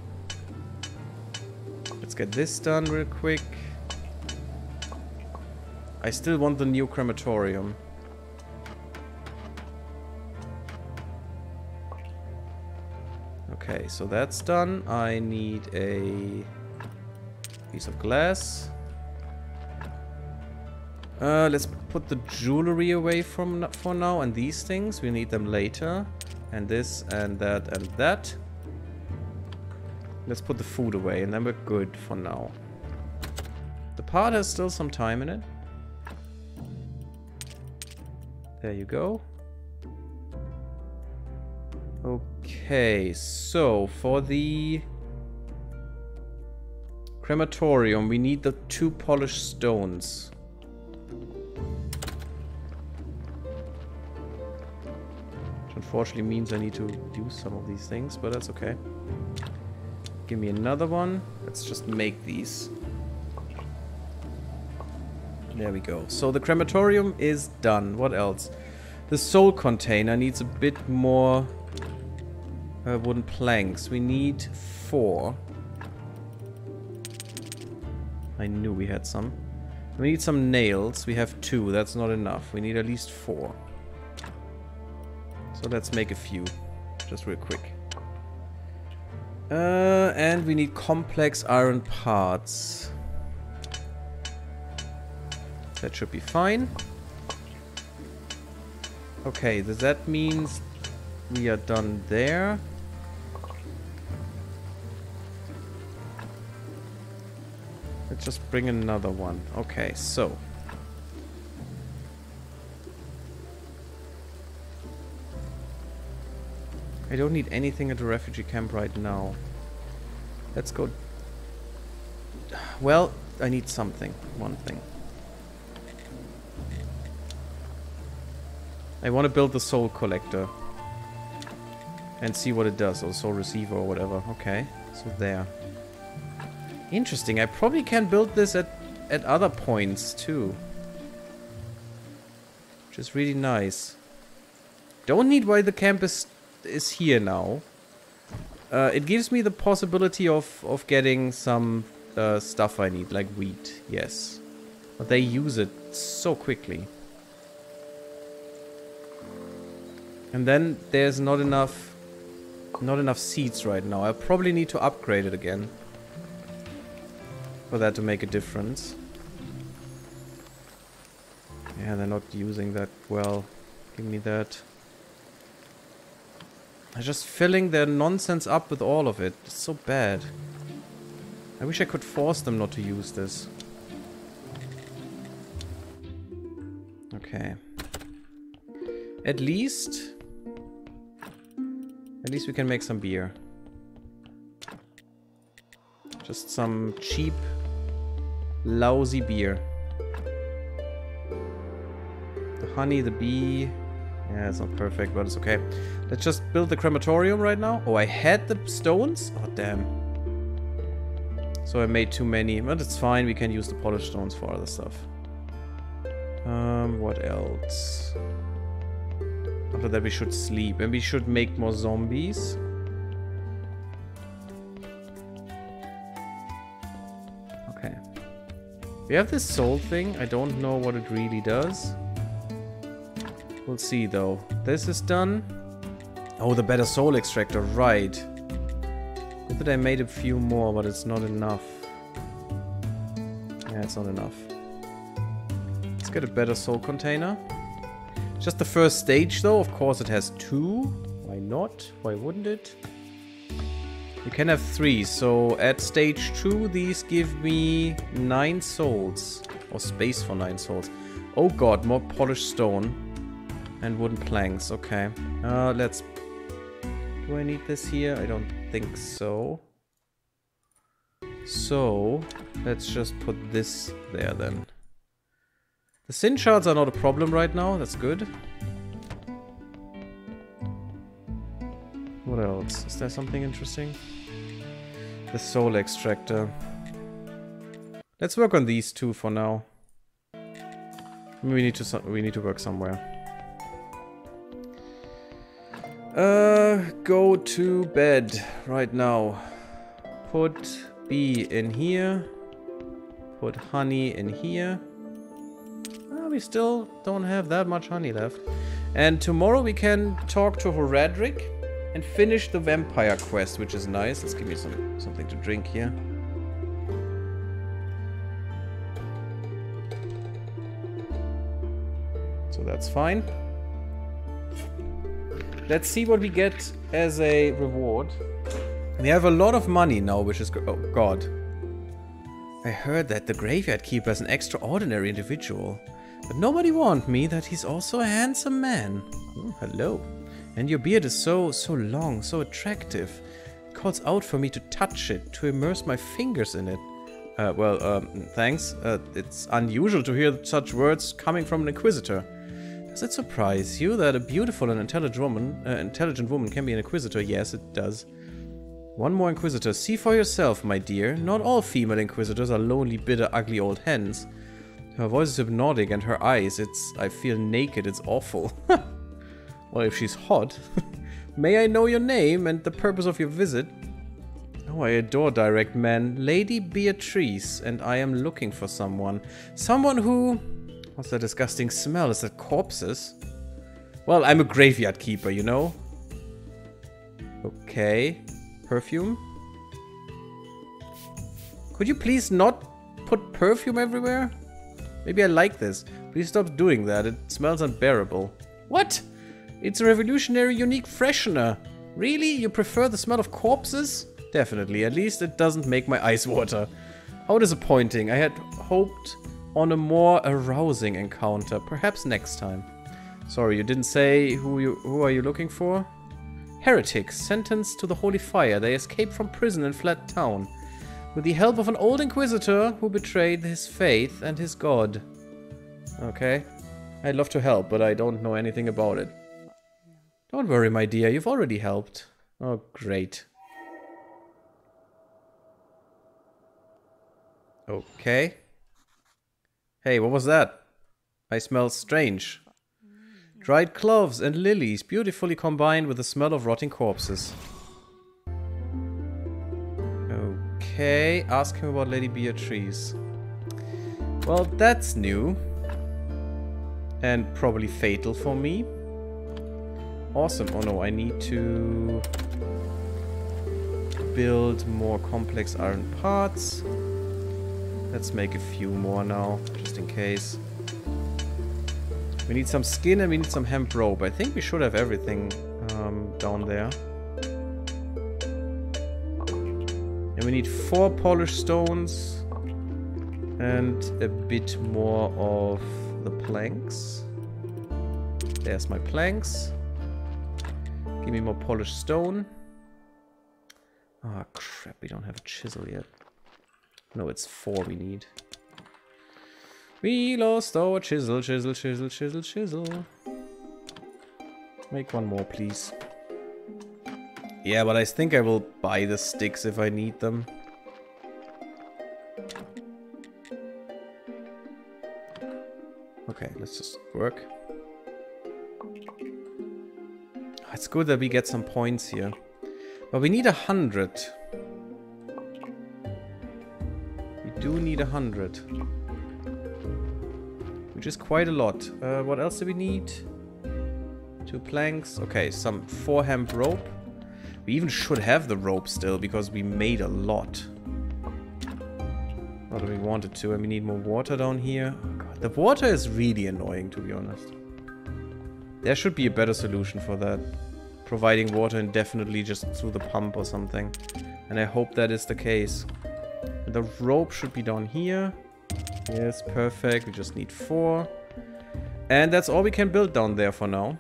Let's get this done real quick. I still want the new crematorium. Okay, so that's done. I need a piece of glass. Uh, let's put the jewelry away from for now, and these things, we need them later. And this, and that, and that. Let's put the food away, and then we're good for now. The pot has still some time in it. There you go. Okay, so for the crematorium, we need the two polished stones. Which unfortunately means I need to do some of these things, but that's okay. Give me another one. Let's just make these. There we go. So the crematorium is done. What else? The soul container needs a bit more... Uh, wooden planks. We need four. I knew we had some. We need some nails. We have two. That's not enough. We need at least four. So let's make a few. Just real quick. Uh, and we need complex iron parts. That should be fine. Okay, does that mean we are done there? Let's just bring another one. Okay, so. I don't need anything at the refugee camp right now. Let's go. Well, I need something. One thing. I want to build the soul collector. And see what it does, or soul receiver or whatever. Okay, so there. Interesting, I probably can build this at, at other points too. Which is really nice. Don't need why the camp is, is here now. Uh, it gives me the possibility of, of getting some uh, stuff I need, like wheat, yes. But they use it so quickly. And then there's not enough, not enough seeds right now. I probably need to upgrade it again. For that to make a difference. Yeah, they're not using that well. Give me that. They're just filling their nonsense up with all of it. It's so bad. I wish I could force them not to use this. Okay. At least... At least we can make some beer. Just some cheap, lousy beer. The honey, the bee... Yeah, it's not perfect, but it's okay. Let's just build the crematorium right now. Oh, I had the stones? Oh, damn. So I made too many. But it's fine, we can use the polished stones for other stuff. Um, what else? After that we should sleep, and we should make more zombies. Okay. We have this soul thing. I don't know what it really does. We'll see, though. This is done. Oh, the better soul extractor, right. Good that I made a few more, but it's not enough. Yeah, it's not enough. Let's get a better soul container. Just the first stage though, of course it has two. Why not? Why wouldn't it? You can have three, so at stage two these give me nine souls. Or space for nine souls. Oh god, more polished stone. And wooden planks, okay. Uh, let's... Do I need this here? I don't think so. So, let's just put this there then. The sin shards are not a problem right now, that's good. What else? Is there something interesting? The soul extractor. Let's work on these two for now. We need to we need to work somewhere. Uh, go to bed right now. Put bee in here. Put honey in here. Oh, we still don't have that much honey left. And tomorrow we can talk to Horadric and finish the vampire quest, which is nice. Let's give me some something to drink here. So that's fine. Let's see what we get as a reward. We have a lot of money now, which is... Oh, God. I heard that the Graveyard Keeper is an extraordinary individual. But nobody warned me that he's also a handsome man. Oh, hello. And your beard is so, so long, so attractive. It calls out for me to touch it, to immerse my fingers in it. Uh, well, um, thanks. Uh, it's unusual to hear such words coming from an inquisitor. Does it surprise you that a beautiful and intelligent woman, uh, intelligent woman can be an inquisitor? Yes, it does. One more inquisitor. See for yourself, my dear. Not all female inquisitors are lonely, bitter, ugly old hens. Her voice is hypnotic and her eyes, it's... I feel naked, it's awful. Well, if she's hot. May I know your name and the purpose of your visit? Oh, I adore direct men. Lady Beatrice, and I am looking for someone. Someone who... What's that disgusting smell? Is that corpses? Well, I'm a graveyard keeper, you know? Okay. Perfume? Could you please not put perfume everywhere? Maybe I like this. Please stop doing that. It smells unbearable. What? It's a revolutionary, unique freshener. Really? You prefer the smell of corpses? Definitely. At least it doesn't make my eyes water. How disappointing. I had hoped... on a more arousing encounter, perhaps next time. Sorry, you didn't say who you who are you looking for? Heretics, sentenced to the holy fire. They escaped from prison and fled town. With the help of an old inquisitor who betrayed his faith and his god. Okay. I'd love to help, but I don't know anything about it. Don't worry, my dear, you've already helped. Oh, great. Okay. Hey, what was that? I smell strange. Dried cloves and lilies, beautifully combined with the smell of rotting corpses. Okay, ask him about Lady Beatrice. Well, that's new. And probably fatal for me. Awesome. Oh no, I need to... build more complex iron parts. Let's make a few more now, just in case. We need some skin and we need some hemp rope. I think we should have everything um, down there. And we need four polished stones and a bit more of the planks. There's my planks. Give me more polished stone. Ah, crap, we don't have a chisel yet. No, it's four we need. We lost our chisel, chisel, chisel, chisel, chisel. Make one more, please. Yeah, but I think I will buy the sticks if I need them. Okay, let's just work. It's good that we get some points here. But we need a hundred. Do need a hundred, which is quite a lot. Uh, what else do we need? Two planks. Okay, some four hemp rope. We even should have the rope still because we made a lot. Not that we wanted to, and we need more water down here. Oh, God, The water is really annoying, to be honest. There should be a better solution for that. Providing water indefinitely just through the pump or something. And I hope that is the case. The rope should be down here. Yes, perfect. We just need four. And that's all we can build down there for now.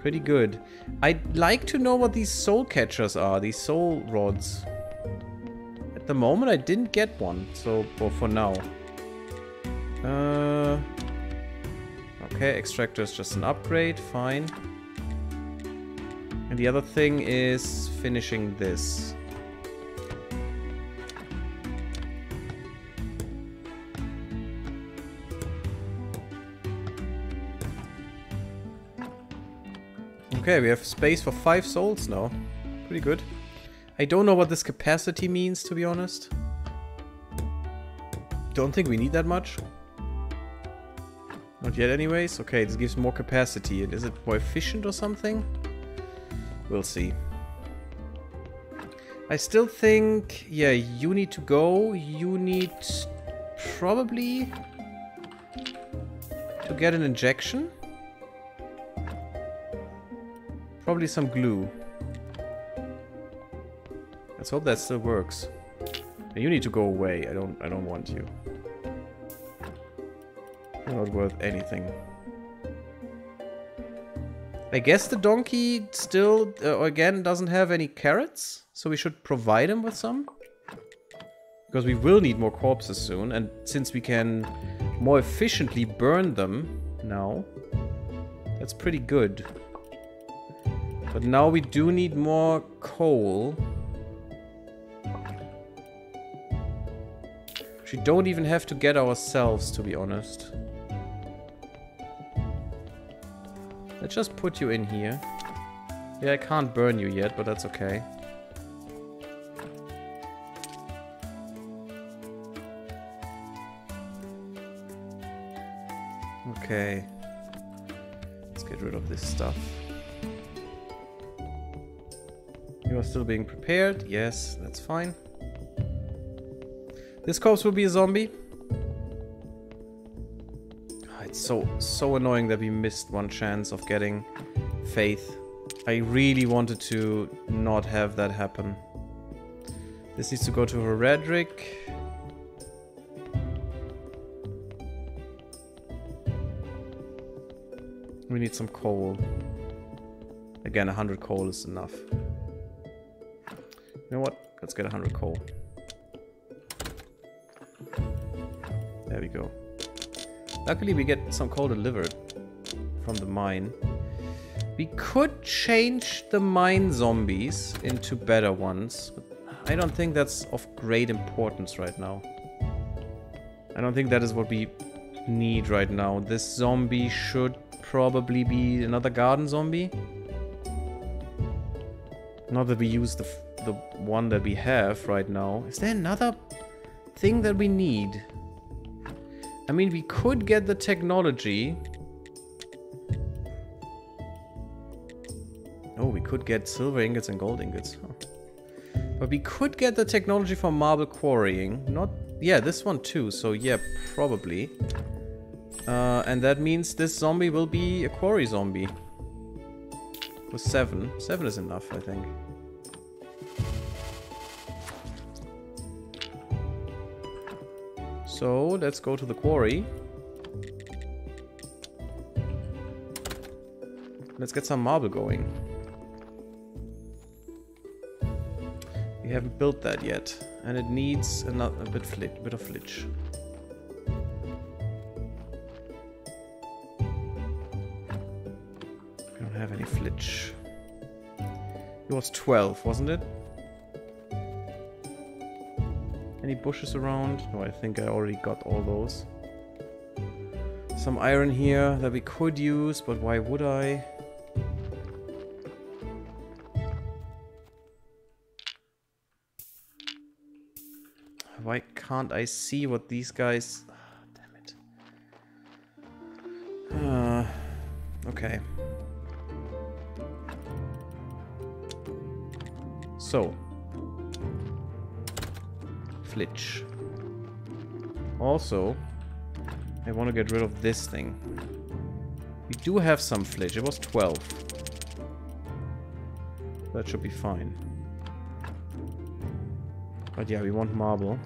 Pretty good. I'd like to know what these soul catchers are, these soul rods. At the moment I didn't get one, so well, for now. Uh, okay, extractor is just an upgrade, fine. And the other thing is finishing this. Okay, we have space for five souls now. Pretty good. I don't know what this capacity means, to be honest. Don't think we need that much. Not yet anyways. Okay, this gives more capacity. And is it more efficient or something? We'll see. I still think... yeah, you need to go. You need... probably... to get an injection. Probably some glue. Let's hope that still works. You need to go away. I don't I don't want you. You're not worth anything. I guess the donkey still uh, again doesn't have any carrots, so we should provide him with some. Because we will need more corpses soon, and since we can more efficiently burn them now, that's pretty good. But now we do need more coal. Which we don't even have to get ourselves, to be honest. Let's just put you in here. Yeah, I can't burn you yet, but that's okay. Okay. Let's get rid of this stuff. You are still being prepared. Yes, that's fine. This corpse will be a zombie. Oh, it's so, so annoying that we missed one chance of getting faith. I really wanted to not have that happen. This needs to go to Horadric. We need some coal. Again, one hundred coal is enough. You know what? Let's get one hundred coal. There we go. Luckily we get some coal delivered from the mine. We could change the mine zombies into better ones, but I don't think that's of great importance right now. I don't think that is what we need right now. This zombie should probably be another garden zombie. Not that we use the... the one that we have right now. Is there another thing that we need? I mean, we could get the technology. Oh, we could get silver ingots and gold ingots. Huh. But we could get the technology for marble quarrying. Not, yeah, this one too. So yeah, probably. Uh, and that means this zombie will be a quarry zombie. For seven. Seven is enough, I think. So, let's go to the quarry. Let's get some marble going. We haven't built that yet. And it needs another, a bit, flit, bit of flitch. I don't have any flitch. It was twelve, wasn't it? Any bushes around? No, I think I already got all those. Some iron here that we could use, but why would I? Why can't I see what these guys... Oh, damn it. Uh, okay. So... flitch. Also, I want to get rid of this thing. We do have some flinch. It was twelve. That should be fine. But yeah, we want marble.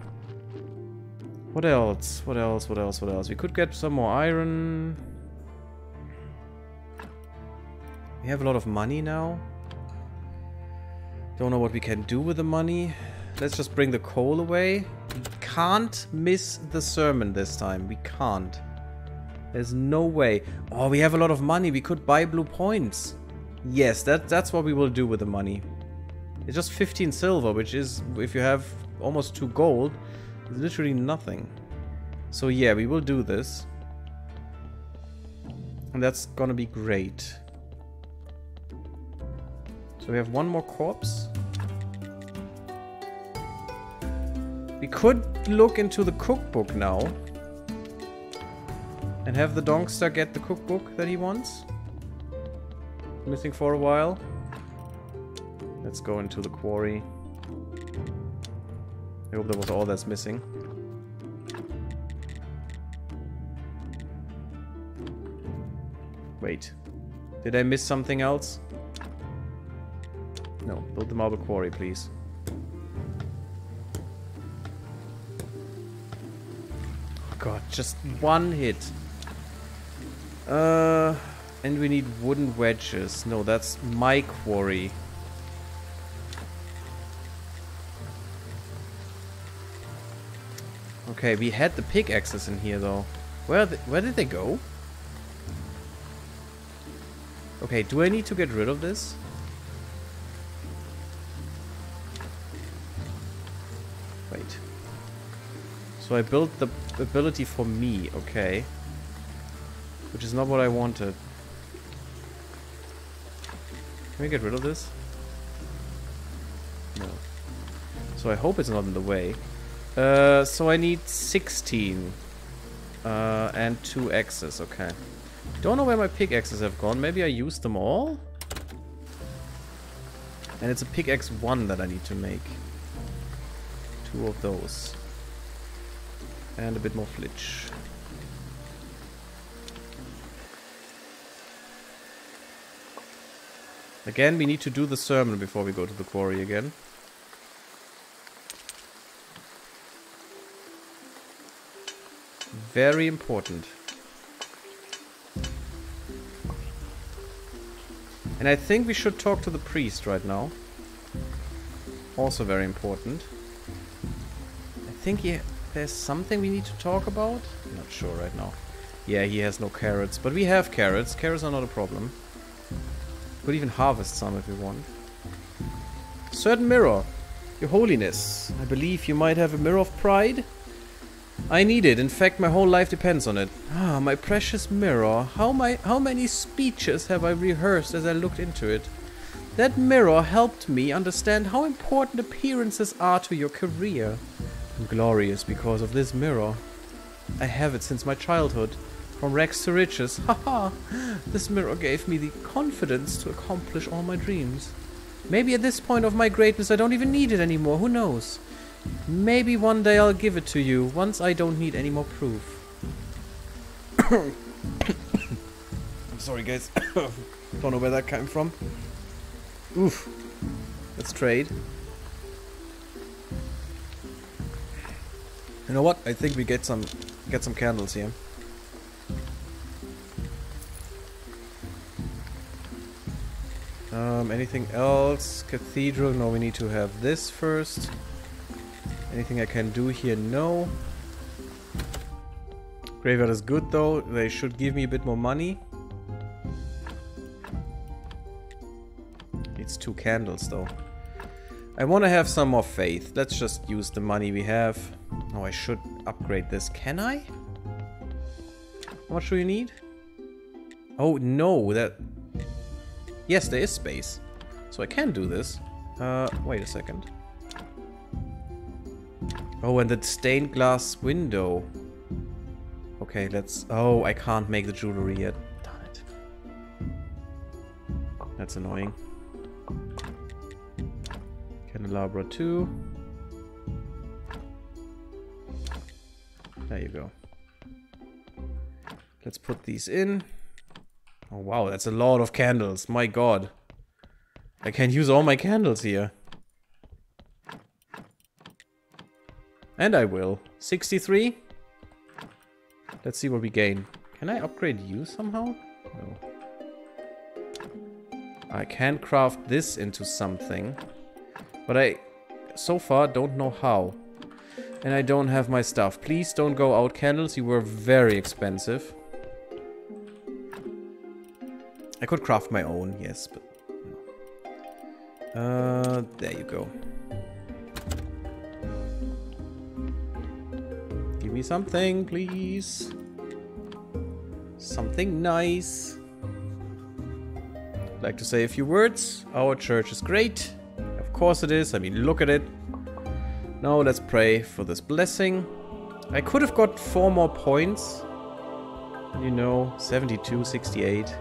What else? What else? What else? What else? We could get some more iron. We have a lot of money now. Don't know what we can do with the money. Let's just bring the coal away. We can't miss the sermon this time. We can't. There's no way. Oh, we have a lot of money. We could buy blue points. Yes, that that's what we will do with the money. It's just fifteen silver, which is, if you have almost two gold, it's literally nothing. So yeah, we will do this. And that's gonna be great. So we have one more corpse. We could look into the cookbook now. And have the Donkster get the cookbook that he wants. Missing for a while. Let's go into the quarry. I hope that was all that's missing. Wait. Did I miss something else? No. Build the marble quarry, please. Oh god, just one hit. Uh... And we need wooden wedges. No, that's my quarry. Okay, we had the pickaxes in here though. Where th where did they go? Okay, do I need to get rid of this? Wait. So I built the ability for me, okay. Which is not what I wanted. Can we get rid of this? No. So I hope it's not in the way. Uh, so I need sixteen. Uh, and two axes, okay. Don't know where my pickaxes have gone. Maybe I used them all? And it's a pickaxe one that I need to make. Two of those. And a bit more flitch. Again, we need to do the sermon before we go to the quarry again. Very important. And I think we should talk to the priest right now. Also very important. I think he, there's something we need to talk about? I'm not sure right now. Yeah, he has no carrots, but we have carrots. Carrots are not a problem. Could even harvest some if you want. Certain mirror. Your holiness. I believe you might have a mirror of pride. I need it. In fact, my whole life depends on it. Ah, my precious mirror. How my how many speeches have I rehearsed as I looked into it? That mirror helped me understand how important appearances are to your career. I'm glorious because of this mirror. I have it since my childhood. From rags to riches, haha! This mirror gave me the confidence to accomplish all my dreams. Maybe at this point of my greatness I don't even need it anymore, who knows? Maybe one day I'll give it to you, once I don't need any more proof. I'm sorry guys, don't know where that came from. Oof, let's trade. You know what, I think we get some, get some candles here. Um, anything else? Cathedral? No, we need to have this first. Anything I can do here? No. Graveyard is good though. They should give me a bit more money. It's two candles though. I want to have some more faith. Let's just use the money we have. Oh, I should upgrade this. Can I? How much do you need? Oh, no. That... Yes, there is space, so I can do this. Uh, wait a second. Oh, and that stained glass window. Okay, let's... Oh, I can't make the jewelry yet. Darn it. That's annoying. Candelabra two. There you go. Let's put these in. Oh wow, that's a lot of candles. My god. I can't use all my candles here. And I will. sixty-three. Let's see what we gain. Can I upgrade you somehow? No. I can craft this into something. But I, so far, don't know how. And I don't have my stuff. Please don't go out, candles. You were very expensive. I could craft my own, yes, but... No. Uh, there you go. Give me something, please. Something nice. I'd like to say a few words. Our church is great. Of course it is. I mean, look at it. Now let's pray for this blessing. I could have got four more points. You know, seventy-two, sixty-eight.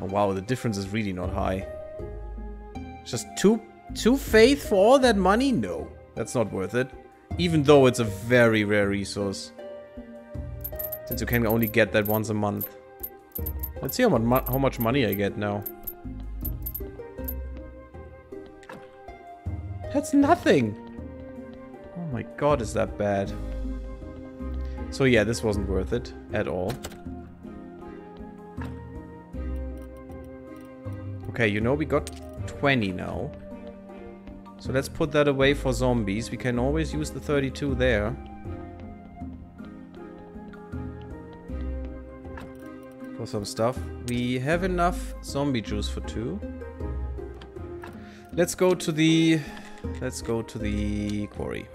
Oh wow, the difference is really not high. Just two, two faith for all that money? No, that's not worth it. Even though it's a very rare resource. Since you can only get that once a month. Let's see how much, how much money I get now. That's nothing! Oh my god, is that bad. So yeah, this wasn't worth it at all. Okay, you know, we got twenty now. So let's put that away for zombies. We can always use the thirty-two there. Some stuff. We have enough zombie juice for two. Let's go to the... Let's go to the quarry.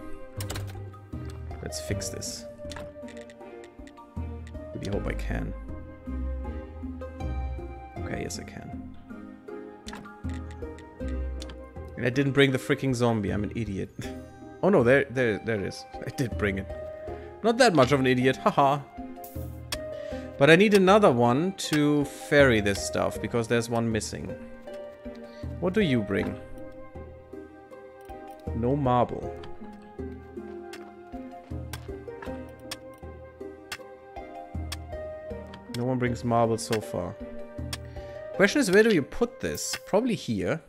Let's fix this. Really hope I can. Okay, yes I can. And I didn't bring the freaking zombie. I'm an idiot. Oh no, there, there, there it is. I did bring it. Not that much of an idiot. Haha. But I need another one to ferry this stuff, because there's one missing. What do you bring? No marble. No one brings marble so far. Question is, where do you put this? Probably here.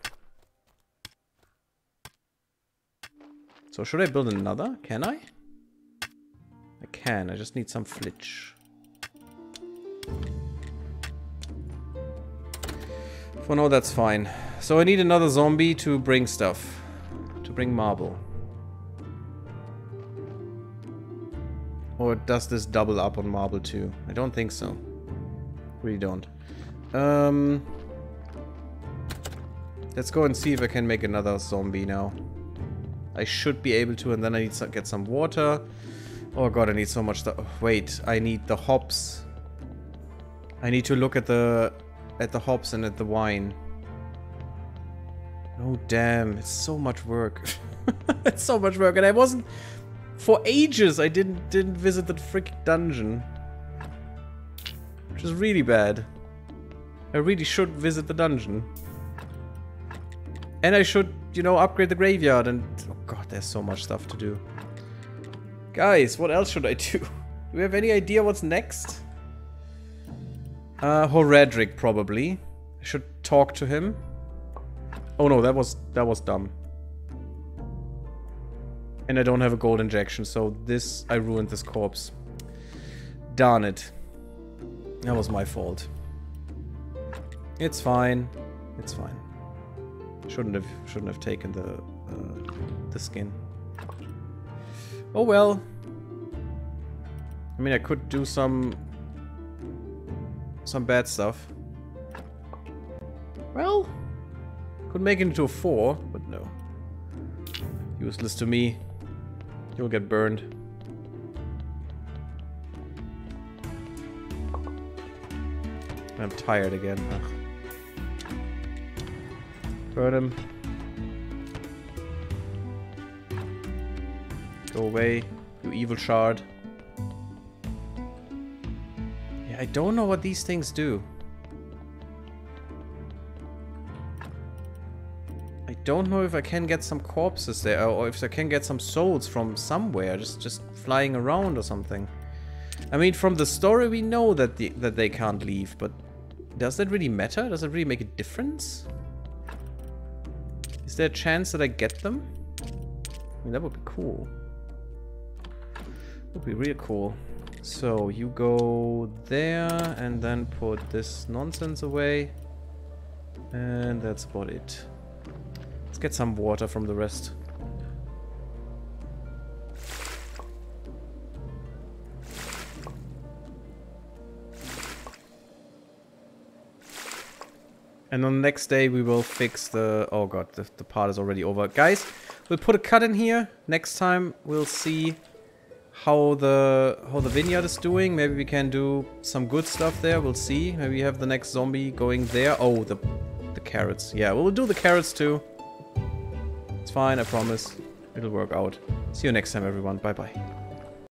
So should I build another? Can I? I can, I just need some flitch. Well, no, that's fine. So I need another zombie to bring stuff. To bring marble. Or does this double up on marble too? I don't think so. Really don't. Um, let's go and see if I can make another zombie now. I should be able to, and then I need to get some water. Oh god, I need so much stuff. Wait, I need the hops. I need to look at the... At the hops and at the wine. Oh damn, it's so much work. It's so much work, and I wasn't for ages I didn't didn't visit the freaking dungeon. Which is really bad. I really should visit the dungeon. And I should, you know, upgrade the graveyard and oh god, there's so much stuff to do. Guys, what else should I do? Do you have any idea what's next? Uh, Horadric probably. I should talk to him. Oh no, that was that was dumb. And I don't have a gold injection, so this I ruined this corpse. Darn it. That was my fault. It's fine. It's fine. Shouldn't have shouldn't have taken the uh, the skin. Oh well. I mean, I could do some. Some bad stuff. Well, could make it into a four, but no. Useless to me. You'll get burned. I'm tired again. Ugh. Burn him. Go away, you evil shard. I don't know what these things do. I don't know if I can get some corpses there, or if I can get some souls from somewhere. Just, just flying around or something. I mean, from the story we know that the, that they can't leave, but does that really matter? Does it really make a difference? Is there a chance that I get them? I mean, that would be cool. Would be real cool. So you go there and then put this nonsense away, and that's about it. Let's get some water from the rest. And on the next day we will fix the... Oh god, the, the part is already over. Guys, we'll put a cut in here. Next time we'll see how the how the vineyard is doing. Maybe we can do some good stuff there. We'll see. Maybe we have the next zombie going there. Oh, the, the carrots. Yeah, we'll do the carrots too. It's fine, I promise. It'll work out. See you next time, everyone. Bye-bye.